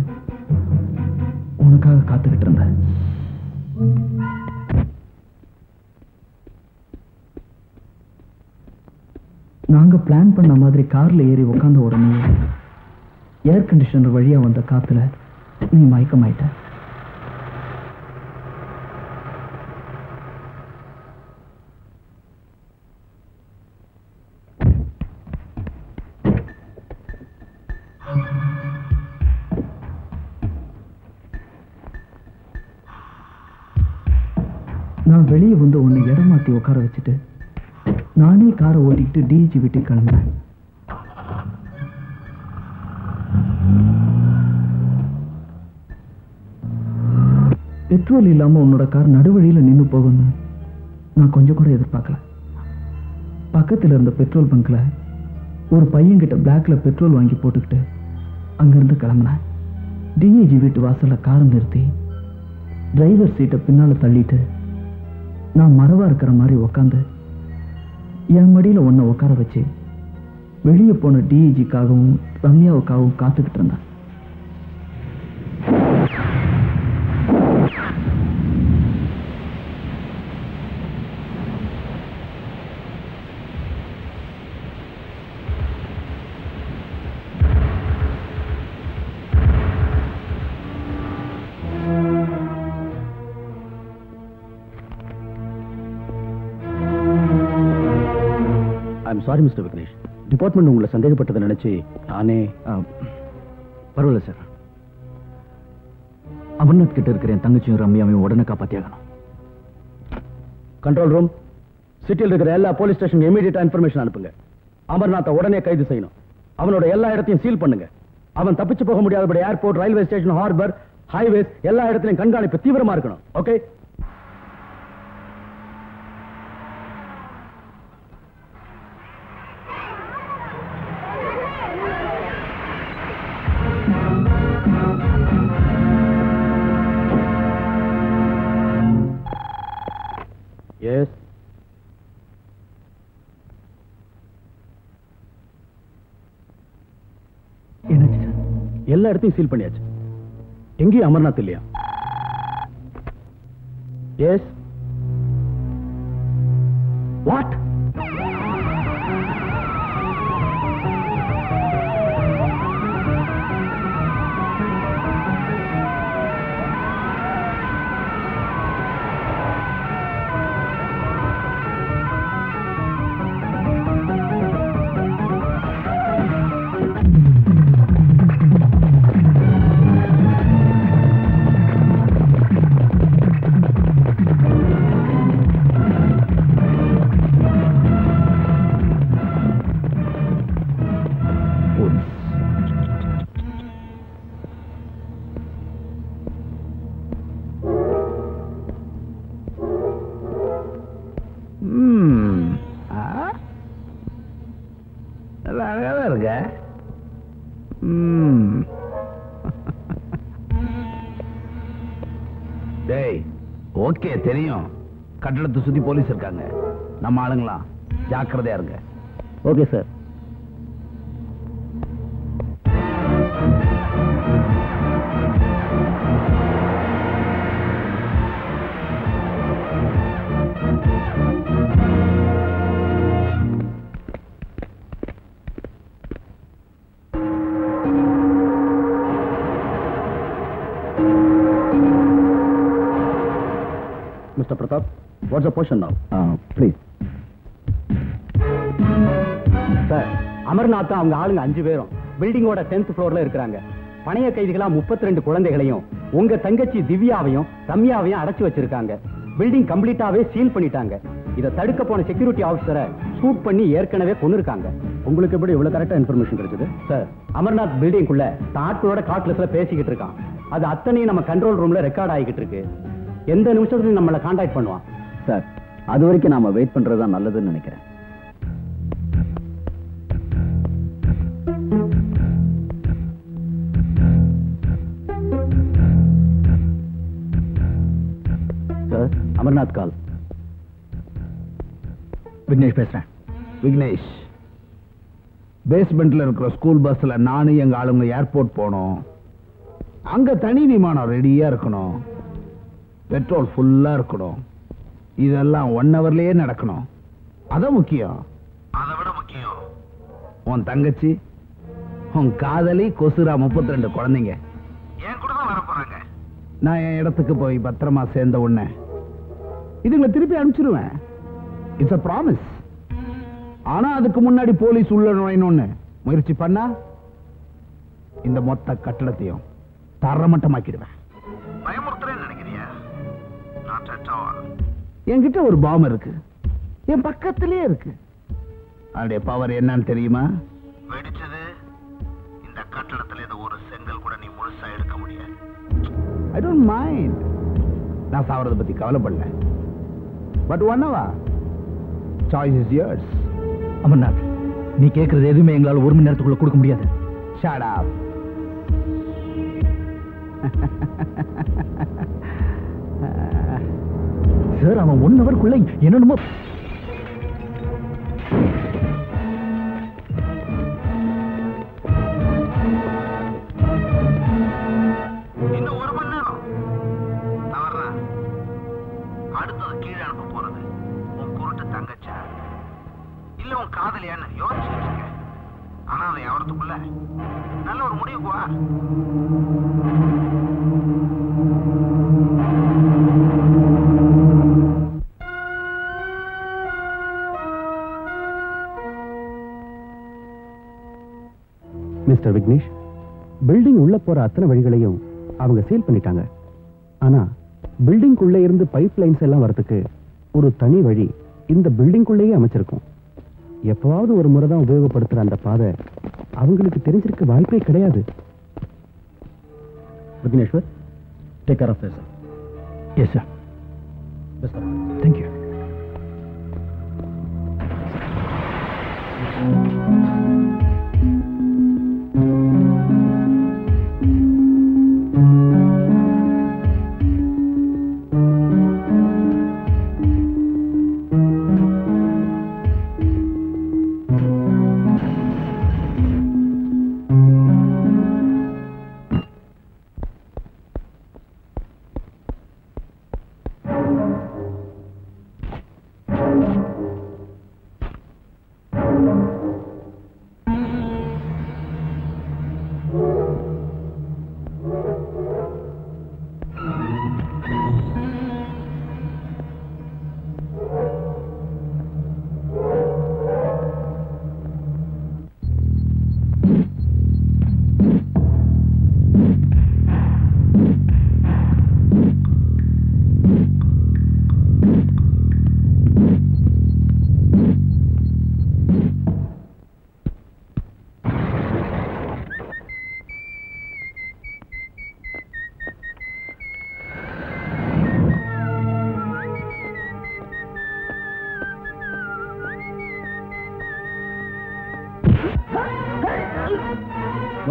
உனக்காக காத்துக்கிட்டு இருந்தேன். நாங்க பிளான் பண்ண மாதிரி கார்ல ஏறி உட்கார்ந்த உடனே ஏர் கண்டிஷனர் வழியா வந்த காத்துல நீ மயக்கமாயிட்ட. நான் வெளியே வந்து உன்னை இடமாத்தி உட்கார வச்சுட்டு நானே காரை ஓட்டிக்கிட்டு டிஜி வீட்டுக்கு கிளம்புறேன். பெட்ரோல் இல்லாம உன்னோட கார் நடுவழியில நின்று போகணும்னு நான் கொஞ்சம் கூட எதிர்பார்க்கல. பக்கத்துல இருந்த பெட்ரோல் பங்க்ல ஒரு பையன் கிட்ட பிளாக்ல பெட்ரோல் வாங்கி போட்டுக்கிட்டு அங்கிருந்து கிளம்புனேன். டிஜி வீட்டு வாசல்ல காரை நிறுத்தி டிரைவர் சீட்டை பின்னால தள்ளிட்டு நான் மறவா இருக்கிற மாதிரி உக்காந்து என் மடியில் ஒன்றை உட்கார வச்சு வெளியே போன டிஇஜிக்காகவும் ரம்யாவுக்காகவும் காத்துக்கிட்டு இருந்தேன். சாரி மிஸ்டர் விக்னேஷ், டிபார்ட்மெண்ட் உங்களை சந்தேகப்பட்டதை நினைச்சு நானே. பரவாயில்ல சார். அமர்நாத் கிட்ட இருக்கிற என் தங்கச்சியும் ரம்யாவையும் உடனே காப்பாத்தியாகணும். கண்ட்ரோல் ரூம், சிட்டியில் இருக்கிற எல்லா போலீஸ் ஸ்டேஷன் இமீடியட்டா இன்ஃபர்மேஷன் அனுப்புங்க. அமர்நாத்தை உடனே கைது செய்யணும். அவனோட எல்லா இடத்தையும் சீல் பண்ணுங்க. அவன் தப்பிச்சு போக முடியாதபடி airport, railway station, harbour, highways எல்லா இடத்திலையும் கண்காணிப்பு தீவிரமா இருக்கணும். ஓகே. எல்லா இடத்தையும் சீல் பண்ணியாச்சு. எங்கேயும் அமர்நாத் இல்லையா? எஸ். வாட்? தெரியும் கட்டடத்தை சுத்தி போலீஸ் இருக்காங்க. நம்ம ஆளுங்களா ஜாக்கிரதையா இருங்க. Okay sir. What's the portion now? Uh, please. Sir, Amarnath அவங்க ஆளுங்க அஞ்சு பேரும் பில்டிங்கோட டென்த் ஃப்ளோர்ல இருக்கிறாங்க. பணைய கைதிகளா முப்பத்தி ரெண்டு குழந்தைகளையும் உங்க தங்கச்சி திவ்யாவையும் ரம்யாவையும் அடைச்சு வச்சிருக்காங்க. பில்டிங் கம்ப்ளீட்டாவே சீல் பண்ணிட்டாங்க. இதை தடுக்க போன செக்யூரிட்டி ஆஃபீஸரை ஷூட் பண்ணி ஏற்கனவே கொன்னிருக்காங்க. உங்களுக்கு எப்படி இவ்வளவு கரெக்டா இன்ஃபர்மேஷன் கிடைச்சது? சார், அமர்நாத் பில்டிங்குள்ள தாட்களோட காட்லஸ்ல பேசிக்கிட்டு இருக்கான். அது அத்தனையும் நம்ம கண்ட்ரோல் ரூம்ல ரெக்கார்ட் ஆகிக்கிட்டு இருக்கு. எந்த நிமிஷத்துலையும் நம்மளை கான்டாக்ட் பண்ணுவான். சார், அது வரைக்கும் நாம வெயிட் பண்றது தான் நல்லதுன்னு நினைக்கிறேன். சார், அமர்நாத் கால். விக்னேஷ் பேசுறேன். விக்னேஷ், பேஸ்மெண்ட்ல இருக்கிற ஸ்கூல் பஸ்ல நானும் எங்க ஆளுங்க ஏர்போர்ட் போனோம். அங்க தனி விமானம் ரெடியா இருக்கணும், பெட்ரோல் ஃபுல்லா இருக்கணும், இதெல்லாம் ஒன் ஹவர்லயே நடக்கணும். அதான் முக்கியம். அதை விட முக்கியம் உன் தங்கச்சி, உன் காதலி கொசுரா முப்பத்தி ரெண்டு குழந்தைங்க என் கூட தான் வரப்போறாங்க. நான் என் இடத்துக்கு போய் பத்திரமா சேர்ந்த உடனே இதுங்களை திருப்பி அனுப்பிச்சிருவேன். It's a promise. ஆனா அதுக்கு முன்னாடி போலீஸ் உள்ள நுழையணும்னு முயற்சி பண்ணா இந்த மொத்த கட்டடத்தையும் தரமட்டமாக்கிடுவேன். பயமுறுத்துறேன்னு நினைக்கிறியா? என்கிட்ட ஒரு பாம் இருக்கு, என் பக்கத்திலேயே இருக்கு. அதோட பவர் என்னன்னு தெரியுமா? வெடிச்சது இந்த கட்டடத்துல இருந்து ஒரு செங்கல் கூட நீ முழுசா எடுக்க முடியாது. I don't mind. நான் சாவறத பத்தி கவலைப்படல. பட் ஒன்னவா சாய்ஸ் இஸ் யோர்ஸ். அமர்நாத், நீ கேட்கறது எதுவுமே எங்களால் ஒரு மணி நேரத்துக்குள்ள கொடுக்க முடியாது. Shut up. சார், அவன் ஒன் ஹவருக்குள்ள என்னென்னமோ. இன்னும் ஒரு மணி நேரம் தவறேன். அடுத்தது கீழே அனுப்ப போறது உன் பொருட்டு தங்கச்சா இல்ல உன் காதலியான்னு யோசிச்சுட்டு இருக்க. ஆனா அதை அவரத்துக்குள்ள நல்ல ஒரு முடிவுக்கு வா. மிஸ்டர் விக்னேஷ், பில்டிங் உள்ள போற அத்தனை வழிகளையும் அவங்க சீல் பண்ணிட்டாங்க. ஆனா பில்டிங்குள்ள இருந்து பைப் லைன்ஸ் எல்லாம் வரதுக்கு ஒரு தனி வழி இந்த பில்டிங்குள்ளேயே அமைச்சிருக்கும். எப்பவாவது ஒரு முறை தான் உபயோகப்படுத்துற அந்த பாதை அவங்களுக்கு தெரிஞ்சிருக்க வாய்ப்பே கிடையாது. Vigneshwar, take care of this, sir. Yes, sir. Best of luck. Thank you.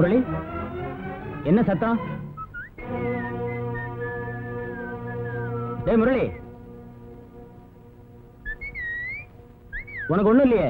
Murali, என்ன சத்தம்? டேய் முரளி, உனக்கு ஒண்ணும் இல்லையே?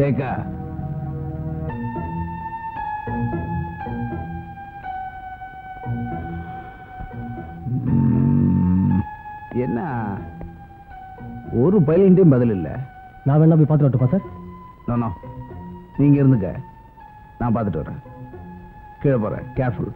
சேகா, என்ன ஒரு பைலண்டையும் பதில் இல்லை? நான் வேணா போய் பார்த்துட்டு வரட்டுமா சார்? நோ நோ, நீங்க இருந்துக்க, நான் பார்த்துட்டு வரேன். கீழே போறேன், கேர்ஃபுல்.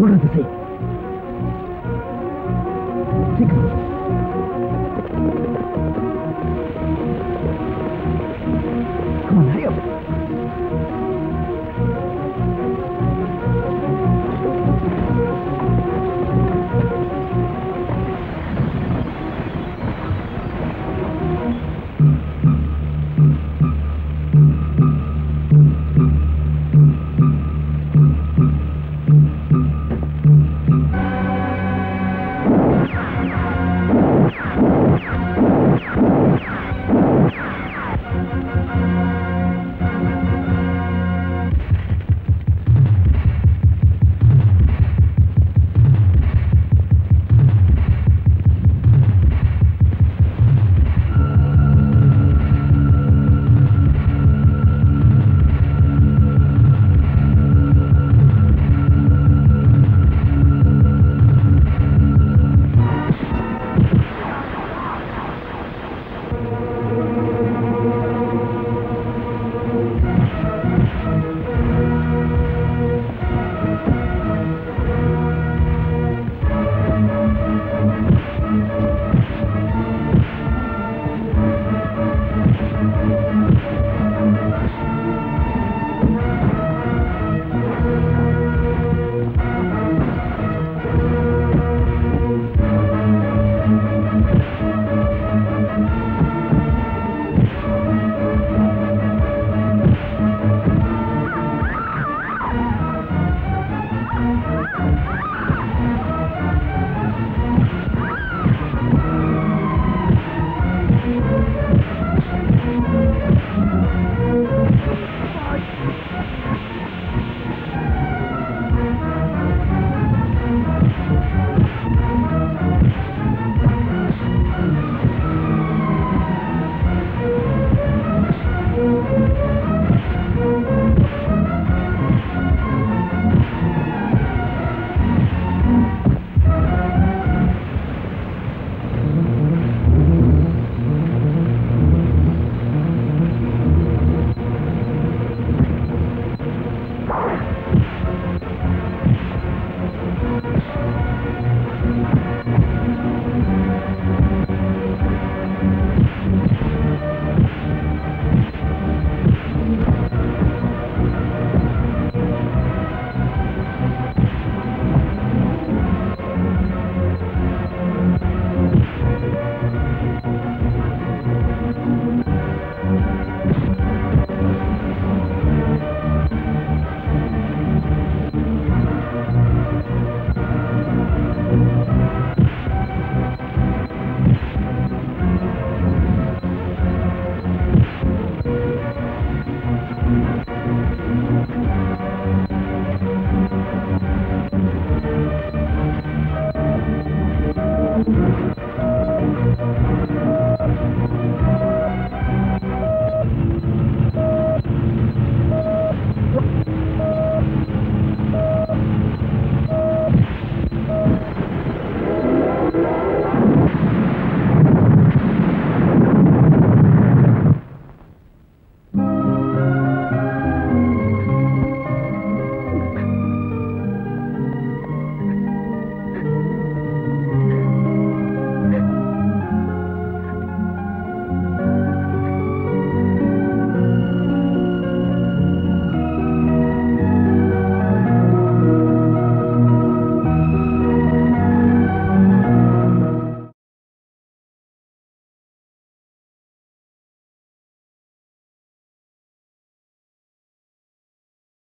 சொல்றது செய்.